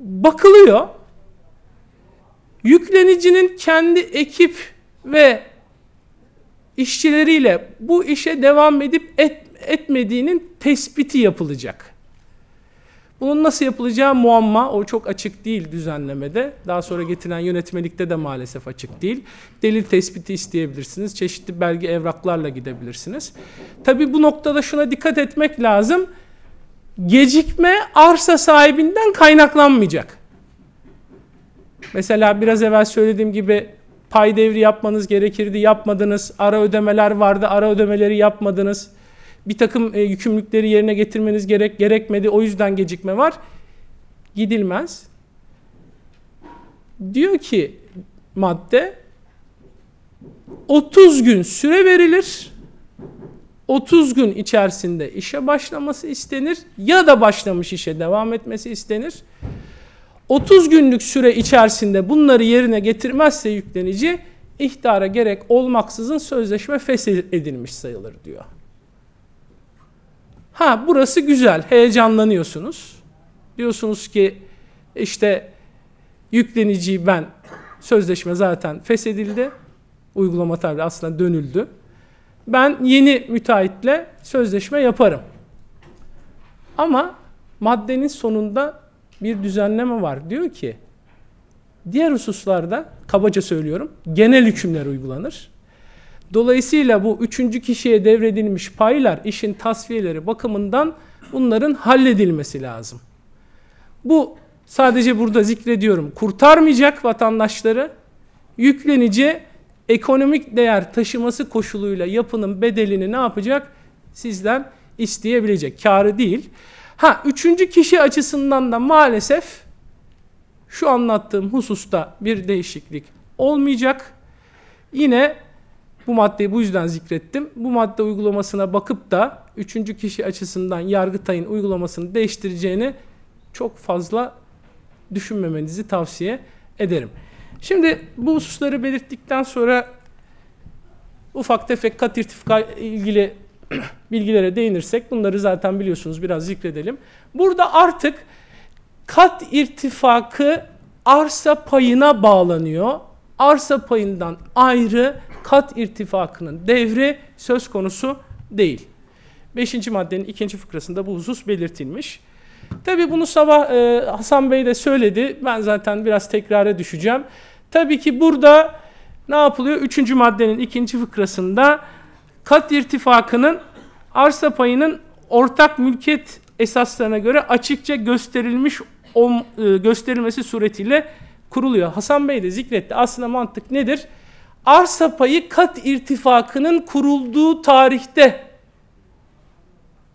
Bakılıyor. Yüklenicinin kendi ekip ve işçileriyle bu işe devam edip etmediğinin tespiti yapılacak. Bunun nasıl yapılacağı muamma, o çok açık değil düzenlemede. Daha sonra getirilen yönetmelikte de maalesef açık değil. Delil tespiti isteyebilirsiniz, çeşitli belge evraklarla gidebilirsiniz. Tabii bu noktada şuna dikkat etmek lazım. Gecikme arsa sahibinden kaynaklanmayacak. Mesela biraz evvel söylediğim gibi pay devri yapmanız gerekirdi, yapmadınız. Ara ödemeler vardı, ara ödemeleri yapmadınız. Bir takım yükümlülükleri yerine getirmeniz gerekmedi. O yüzden gecikme var. Gidilmez. Diyor ki madde, 30 gün süre verilir. 30 gün içerisinde işe başlaması istenir ya da başlamış işe devam etmesi istenir. 30 günlük süre içerisinde bunları yerine getirmezse yüklenici, ihtara gerek olmaksızın sözleşme feshedilmiş sayılır diyor. Ha, burası güzel, heyecanlanıyorsunuz. Diyorsunuz ki işte yükleniciyi ben, sözleşme zaten feshedildi, uygulama tabi aslında dönüldü. Ben yeni müteahhitle sözleşme yaparım. Ama maddenin sonunda bir düzenleme var. Diyor ki diğer hususlarda, kabaca söylüyorum, genel hükümler uygulanır. Dolayısıyla bu üçüncü kişiye devredilmiş paylar, işin tasfiyeleri bakımından bunların halledilmesi lazım. Bu sadece burada zikrediyorum, kurtarmayacak vatandaşları, yüklenici ekonomik değer taşıması koşuluyla yapının bedelini ne yapacak? Sizden isteyebilecek, kârı değil. Ha, üçüncü kişi açısından da maalesef şu anlattığım hususta bir değişiklik olmayacak. Yine Bu maddeyi bu yüzden zikrettim. Bu madde uygulamasına bakıp da üçüncü kişi açısından Yargıtay'ın uygulamasını değiştireceğini çok fazla düşünmemenizi tavsiye ederim. Şimdi bu hususları belirttikten sonra ufak tefek kat irtifaka ilgili bilgilere değinirsek, bunları zaten biliyorsunuz, biraz zikredelim. Burada artık kat irtifakı arsa payına bağlanıyor. Arsa payından ayrı kat irtifakının devri söz konusu değil. 5. maddenin 2. fıkrasında bu husus belirtilmiş. Tabii bunu sabah Hasan Bey de söyledi. Ben zaten biraz tekrara düşeceğim. Tabii ki burada ne yapılıyor? 3. maddenin 2. fıkrasında kat irtifakının arsa payının ortak mülkiyet esaslarına göre açıkça gösterilmesi suretiyle kuruluyor. Hasan Bey de zikretti. Aslında mantık nedir? Arsa payı kat irtifakının kurulduğu tarihte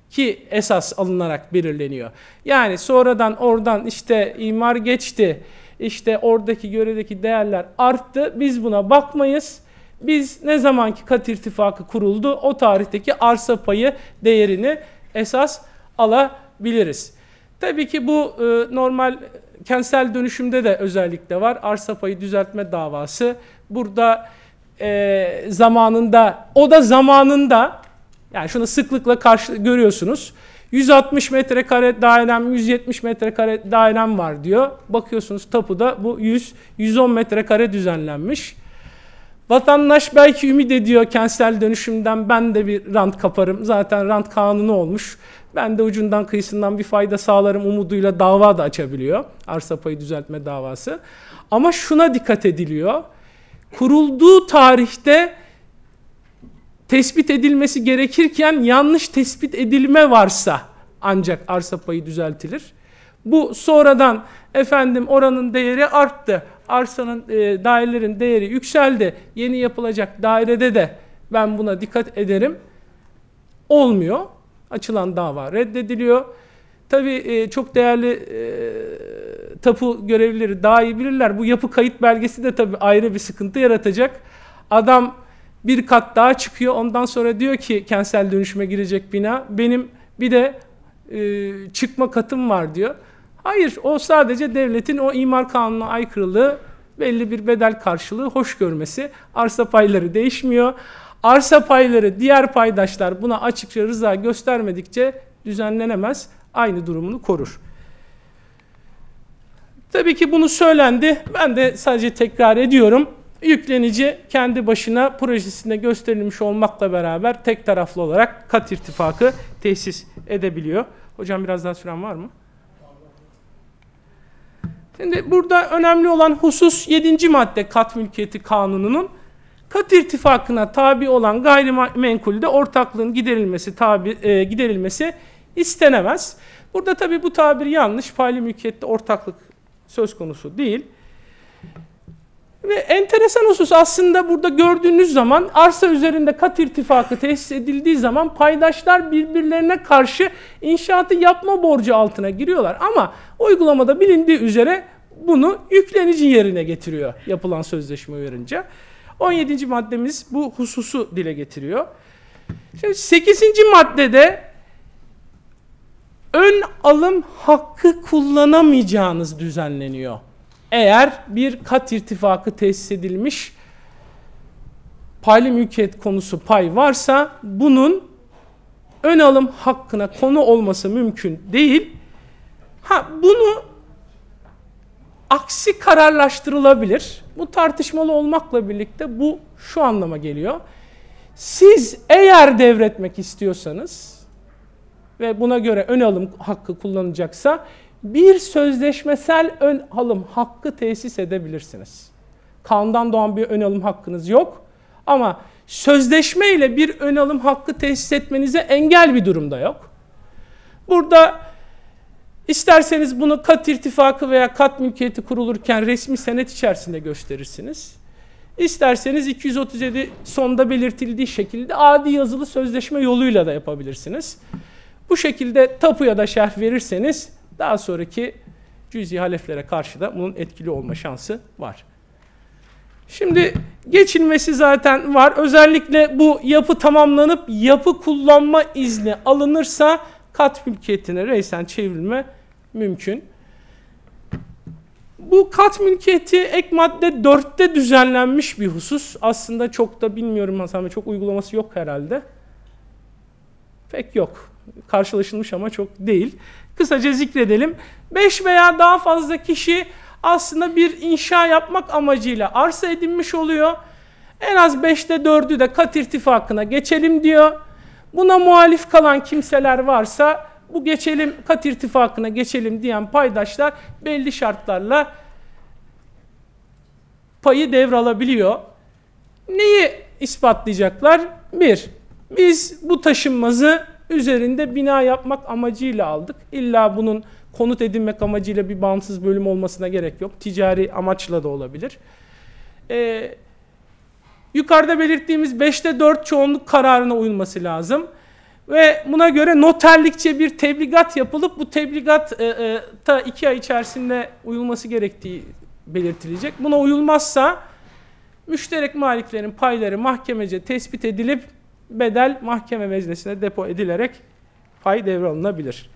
ki esas alınarak belirleniyor. Yani sonradan oradan işte imar geçti, işte oradaki göredeki değerler arttı. Biz buna bakmayız. Biz ne zamanki kat irtifakı kuruldu, o tarihteki arsa payı değerini esas alabiliriz. Tabii ki bu normal kentsel dönüşümde de özellikle var. Arsa payı düzeltme davası. Burada zamanında, o da zamanında, yani şunu sıklıkla görüyorsunuz. 160 metrekare dairem, 170 metrekare dairem var diyor. Bakıyorsunuz tapuda bu 100-110 metrekare düzenlenmiş. Vatandaş belki ümit ediyor kentsel dönüşümden ben de bir rant kaparım. Zaten rant kanunu olmuş. Ben de ucundan kıyısından bir fayda sağlarım umuduyla dava da açabiliyor. Arsa payı düzeltme davası. Ama şuna dikkat ediliyor. Kurulduğu tarihte tespit edilmesi gerekirken yanlış tespit edilme varsa ancak arsa payı düzeltilir. Bu sonradan efendim oranın değeri arttı. Arsanın dairelerin değeri yükseldi. Yeni yapılacak dairede de ben buna dikkat ederim. Olmuyor. Açılan dava reddediliyor. Tabii çok değerli tapu görevlileri daha iyi bilirler. Bu yapı kayıt belgesi de tabii ayrı bir sıkıntı yaratacak. Adam bir kat daha çıkıyor. Ondan sonra diyor ki kentsel dönüşüme girecek bina. Benim bir de çıkma katım var diyor. Hayır, o sadece devletin o imar kanununa aykırılığı, belli bir bedel karşılığı hoş görmesi. Arsa payları değişmiyor. Arsa payları diğer paydaşlar buna açıkça rıza göstermedikçe düzenlenemez. Aynı durumunu korur. Tabii ki bunu söylendi. Ben de sadece tekrar ediyorum. Yüklenici kendi başına projesinde gösterilmiş olmakla beraber tek taraflı olarak kat irtifakı tesis edebiliyor. Hocam biraz daha süren var mı? Şimdi burada önemli olan husus 7. madde Kat Mülkiyeti Kanunu'nun kat irtifakına tabi olan gayrimenkulde ortaklığın giderilmesi istenemez. Burada tabii bu tabir yanlış. Paylı mülkiyette ortaklık söz konusu değil. Ve enteresan husus aslında burada gördüğünüz zaman arsa üzerinde kat irtifakı tesis edildiği zaman paydaşlar birbirlerine karşı inşaatı yapma borcu altına giriyorlar. Ama uygulamada bilindiği üzere bunu yüklenici yerine getiriyor yapılan sözleşme uyarınca. 17. maddemiz bu hususu dile getiriyor. Şimdi 8. maddede ön alım hakkı kullanamayacağınız düzenleniyor. Eğer bir kat irtifakı tesis edilmiş paylı mülkiyet konusu pay varsa bunun ön alım hakkına konu olması mümkün değil. Bunu aksi kararlaştırılabilir. Bu tartışmalı olmakla birlikte bu şu anlama geliyor. Siz eğer devretmek istiyorsanız ve buna göre ön alım hakkı kullanacaksa bir sözleşmesel ön alım hakkı tesis edebilirsiniz. Kanundan doğan bir ön alım hakkınız yok. Ama sözleşme ile bir ön alım hakkı tesis etmenize engel bir durumda yok. Burada isterseniz bunu kat irtifakı veya kat mülkiyeti kurulurken resmi senet içerisinde gösterirsiniz. İsterseniz 237 sonda belirtildiği şekilde adi yazılı sözleşme yoluyla da yapabilirsiniz. Bu şekilde tapuya da şerh verirseniz daha sonraki cüz'i haleflere karşı da bunun etkili olma şansı var. Şimdi geçilmesi zaten var. Özellikle bu yapı tamamlanıp yapı kullanma izni alınırsa kat mülkiyetine reysen çevrilme mümkün. Bu kat mülkiyeti ek madde 4'te düzenlenmiş bir husus. Aslında çok da bilmiyorum Hasan Bey, çok uygulaması yok herhalde. Pek yok. Karşılaşılmış ama çok değil. Kısaca zikredelim. 5 veya daha fazla kişi aslında bir inşa yapmak amacıyla arsa edinmiş oluyor. En az 5'te 4'ü de kat irtifakına geçelim diyor. Buna muhalif kalan kimseler varsa bu geçelim, kat irtifakına geçelim diyen paydaşlar belli şartlarla payı devralabiliyor. Neyi ispatlayacaklar? Bir, biz bu taşınmazı üzerinde bina yapmak amacıyla aldık. İlla bunun konut edinmek amacıyla bir bağımsız bölüm olmasına gerek yok. Ticari amaçla da olabilir. Yukarıda belirttiğimiz 5'te 4 çoğunluk kararına uyulması lazım. Ve buna göre noterlikçe bir tebligat yapılıp bu tebligatta 2 ay içerisinde uyulması gerektiği belirtilecek. Buna uyulmazsa müşterek maliklerin payları mahkemece tespit edilip bedel mahkeme meclisine depo edilerek pay devralınabilir.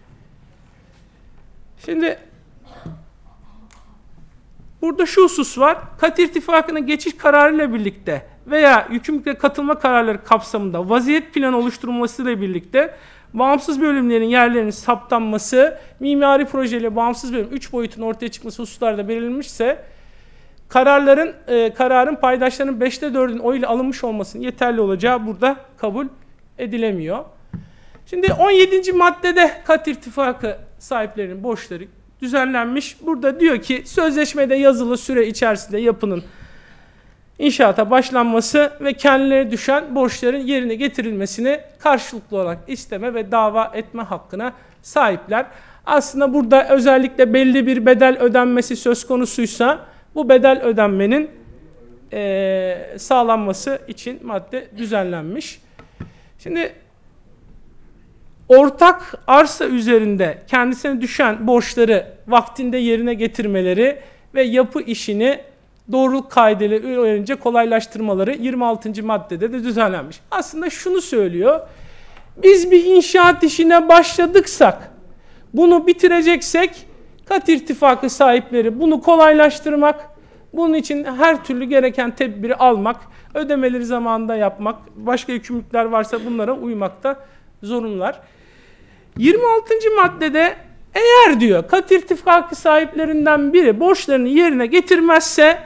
Şimdi burada şu husus var. Kat irtifakına geçiş kararıyla birlikte veya yükümlülükle katılma kararları kapsamında vaziyet planı oluşturulmasıyla birlikte bağımsız bölümlerin yerlerinin saptanması, mimari projeyle bağımsız bölüm 3 boyutun ortaya çıkması hususlarda belirlenmişse kararın paydaşlarının 5'te 4'ün oyuyla alınmış olmasının yeterli olacağı burada kabul edilemiyor. Şimdi 17. maddede kat irtifakı sahiplerinin borçları düzenlenmiş. Burada diyor ki sözleşmede yazılı süre içerisinde yapının inşaata başlanması ve kendilerine düşen borçların yerine getirilmesini karşılıklı olarak isteme ve dava etme hakkına sahipler. Aslında burada özellikle belli bir bedel ödenmesi söz konusuysa bu bedel ödenmenin sağlanması için madde düzenlenmiş. Şimdi ortak arsa üzerinde kendisine düşen borçları vaktinde yerine getirmeleri ve yapı işini doğruluk kaideleri öğrenince kolaylaştırmaları 26. maddede de düzenlenmiş. Aslında şunu söylüyor. Biz bir inşaat işine başladıksak, bunu bitireceksek kat irtifakı sahipleri bunu kolaylaştırmak, bunun için her türlü gereken tedbiri almak, ödemeleri zamanında yapmak, başka yükümlülükler varsa bunlara uymakta zorunlular. 26. maddede eğer diyor kat irtifakı sahiplerinden biri borçlarını yerine getirmezse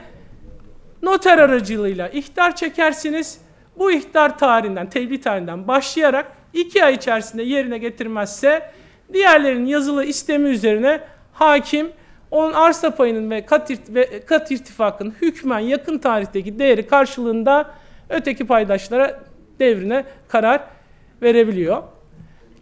noter aracılığıyla ihtar çekersiniz. Bu ihtar tarihinden, tebliğ tarihinden başlayarak 2 ay içerisinde yerine getirmezse diğerlerinin yazılı istemi üzerine hakim onun arsa payının ve kat irtifakının hükmen yakın tarihteki değeri karşılığında öteki paydaşlara devrine karar verebiliyor.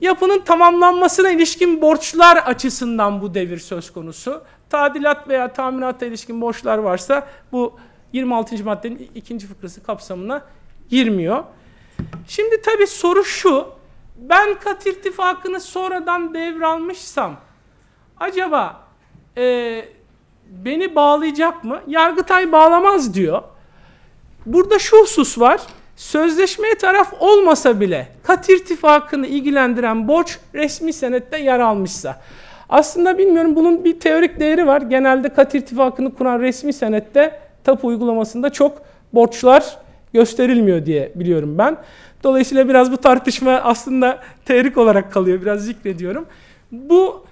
Yapının tamamlanmasına ilişkin borçlar açısından bu devir söz konusu. Tadilat veya tamirata ilişkin borçlar varsa bu 26. maddenin 2. fıkrası kapsamına girmiyor. Şimdi tabii soru şu, ben kat irtifakını sonradan devralmışsam acaba beni bağlayacak mı? Yargıtay bağlamaz diyor. Burada şu husus var. Sözleşmeye taraf olmasa bile kat irtifakını ilgilendiren borç resmi senette yer almışsa. Aslında bilmiyorum, bunun bir teorik değeri var. Genelde kat irtifakını kuran resmi senette tapu uygulamasında çok borçlar gösterilmiyor diye biliyorum ben. Dolayısıyla biraz bu tartışma aslında teorik olarak kalıyor. Biraz zikrediyorum. Bu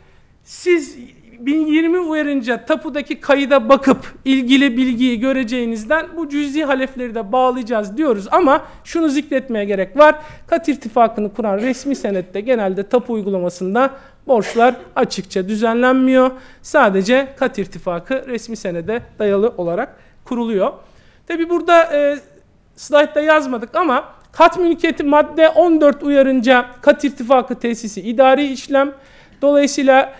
siz 1020 uyarınca tapudaki kayıda bakıp ilgili bilgiyi göreceğinizden bu cüz'i halefleri de bağlayacağız diyoruz ama şunu zikretmeye gerek var. Kat irtifakını kuran resmi senette genelde tapu uygulamasında borçlar açıkça düzenlenmiyor. Sadece kat irtifakı resmi senede dayalı olarak kuruluyor. Tabi burada slaytta yazmadık ama kat mülkiyeti madde 14 uyarınca kat irtifakı tesisi idari işlem. Dolayısıyla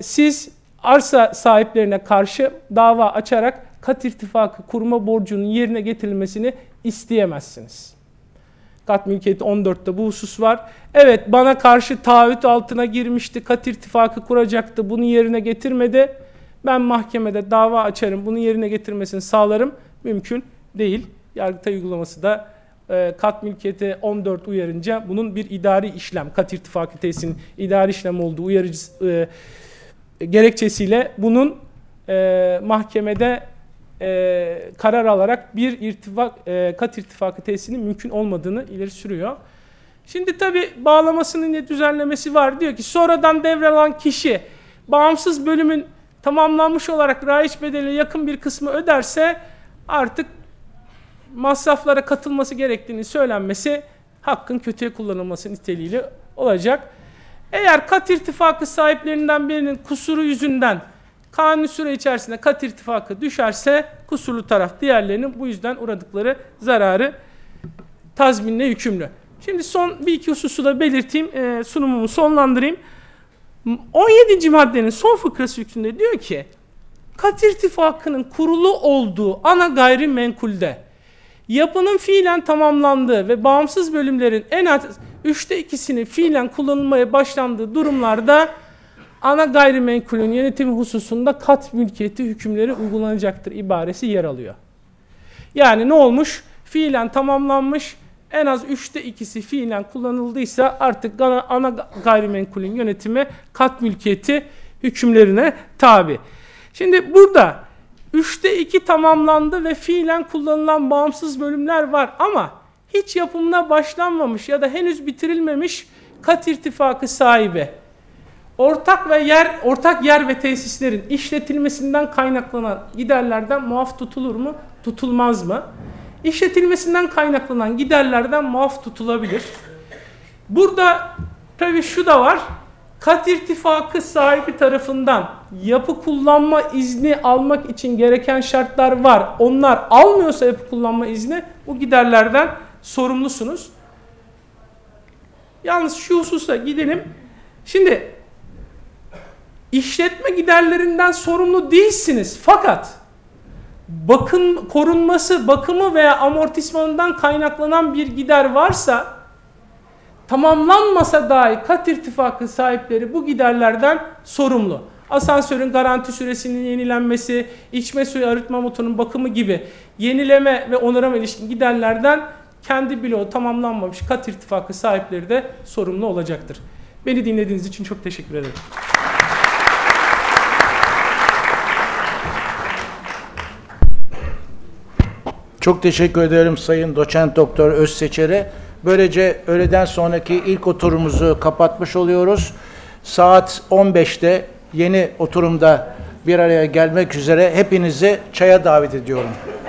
siz arsa sahiplerine karşı dava açarak kat irtifakı kurma borcunun yerine getirilmesini isteyemezsiniz. Kat mülkiyeti 14'te bu husus var. Evet, bana karşı taahhüt altına girmişti, kat irtifakı kuracaktı, bunu yerine getirmedi. Ben mahkemede dava açarım, bunu yerine getirmesini sağlarım. mümkün değil. Yargıtay uygulaması da kat mülkiyeti 14 uyarınca bunun bir idari işlem, kat irtifakı tesisinin idari işlem olduğu uyarıcı gerekçesiyle bunun mahkemede karar alarak bir kat irtifakı tesisinin mümkün olmadığını ileri sürüyor. Şimdi tabi bağlamasının ne düzenlemesi var. Diyor ki sonradan devralan kişi bağımsız bölümün tamamlanmış olarak raiç bedeliyle yakın bir kısmı öderse artık masraflara katılması gerektiğini söylenmesi hakkın kötüye kullanılması niteliğiyle olacak. Eğer kat irtifakı sahiplerinden birinin kusuru yüzünden kanuni süre içerisinde kat irtifakı düşerse kusurlu taraf diğerlerinin bu yüzden uğradıkları zararı tazminle yükümlü. Şimdi son bir iki hususu da belirteyim, sunumumu sonlandırayım. 17. maddenin son fıkrası hükmünde diyor ki, kat irtifakının kurulu olduğu ana gayrimenkulde yapının fiilen tamamlandığı ve bağımsız bölümlerin en az 3'te 2'sini fiilen kullanılmaya başlandığı durumlarda ana gayrimenkulün yönetimi hususunda kat mülkiyeti hükümleri uygulanacaktır ibaresi yer alıyor. Yani ne olmuş? Fiilen tamamlanmış, en az 3'te 2'si fiilen kullanıldıysa artık ana gayrimenkulün yönetimi kat mülkiyeti hükümlerine tabi. Şimdi burada 3'te 2 tamamlandı ve fiilen kullanılan bağımsız bölümler var ama hiç yapımına başlanmamış ya da henüz bitirilmemiş kat irtifakı sahibi ortak yer ve tesislerin işletilmesinden kaynaklanan giderlerden muaf tutulur mu? Tutulmaz mı? İşletilmesinden kaynaklanan giderlerden muaf tutulabilir. Burada tabii şu da var. Kat irtifakı sahibi tarafından yapı kullanma izni almak için gereken şartlar var. Onlar almıyorsa yapı kullanma izni bu giderlerden sorumlusunuz. Yalnız şu hususa gidelim. Şimdi işletme giderlerinden sorumlu değilsiniz fakat korunması, bakımı veya amortismanından kaynaklanan bir gider varsa tamamlanmasa dahi kat irtifakı sahipleri bu giderlerden sorumlu. Asansörün garanti süresinin yenilenmesi, içme suyu arıtma motorunun bakımı gibi yenileme ve onarama ilişkin giderlerden kendi bloğu tamamlanmamış kat irtifakı sahipleri de sorumlu olacaktır. Beni dinlediğiniz için çok teşekkür ederim. Çok teşekkür ederim Sayın Doçent Doktor Öz Seçer'e. Böylece öğleden sonraki ilk oturumumuzu kapatmış oluyoruz. Saat 15'te yeni oturumda bir araya gelmek üzere hepinizi çaya davet ediyorum.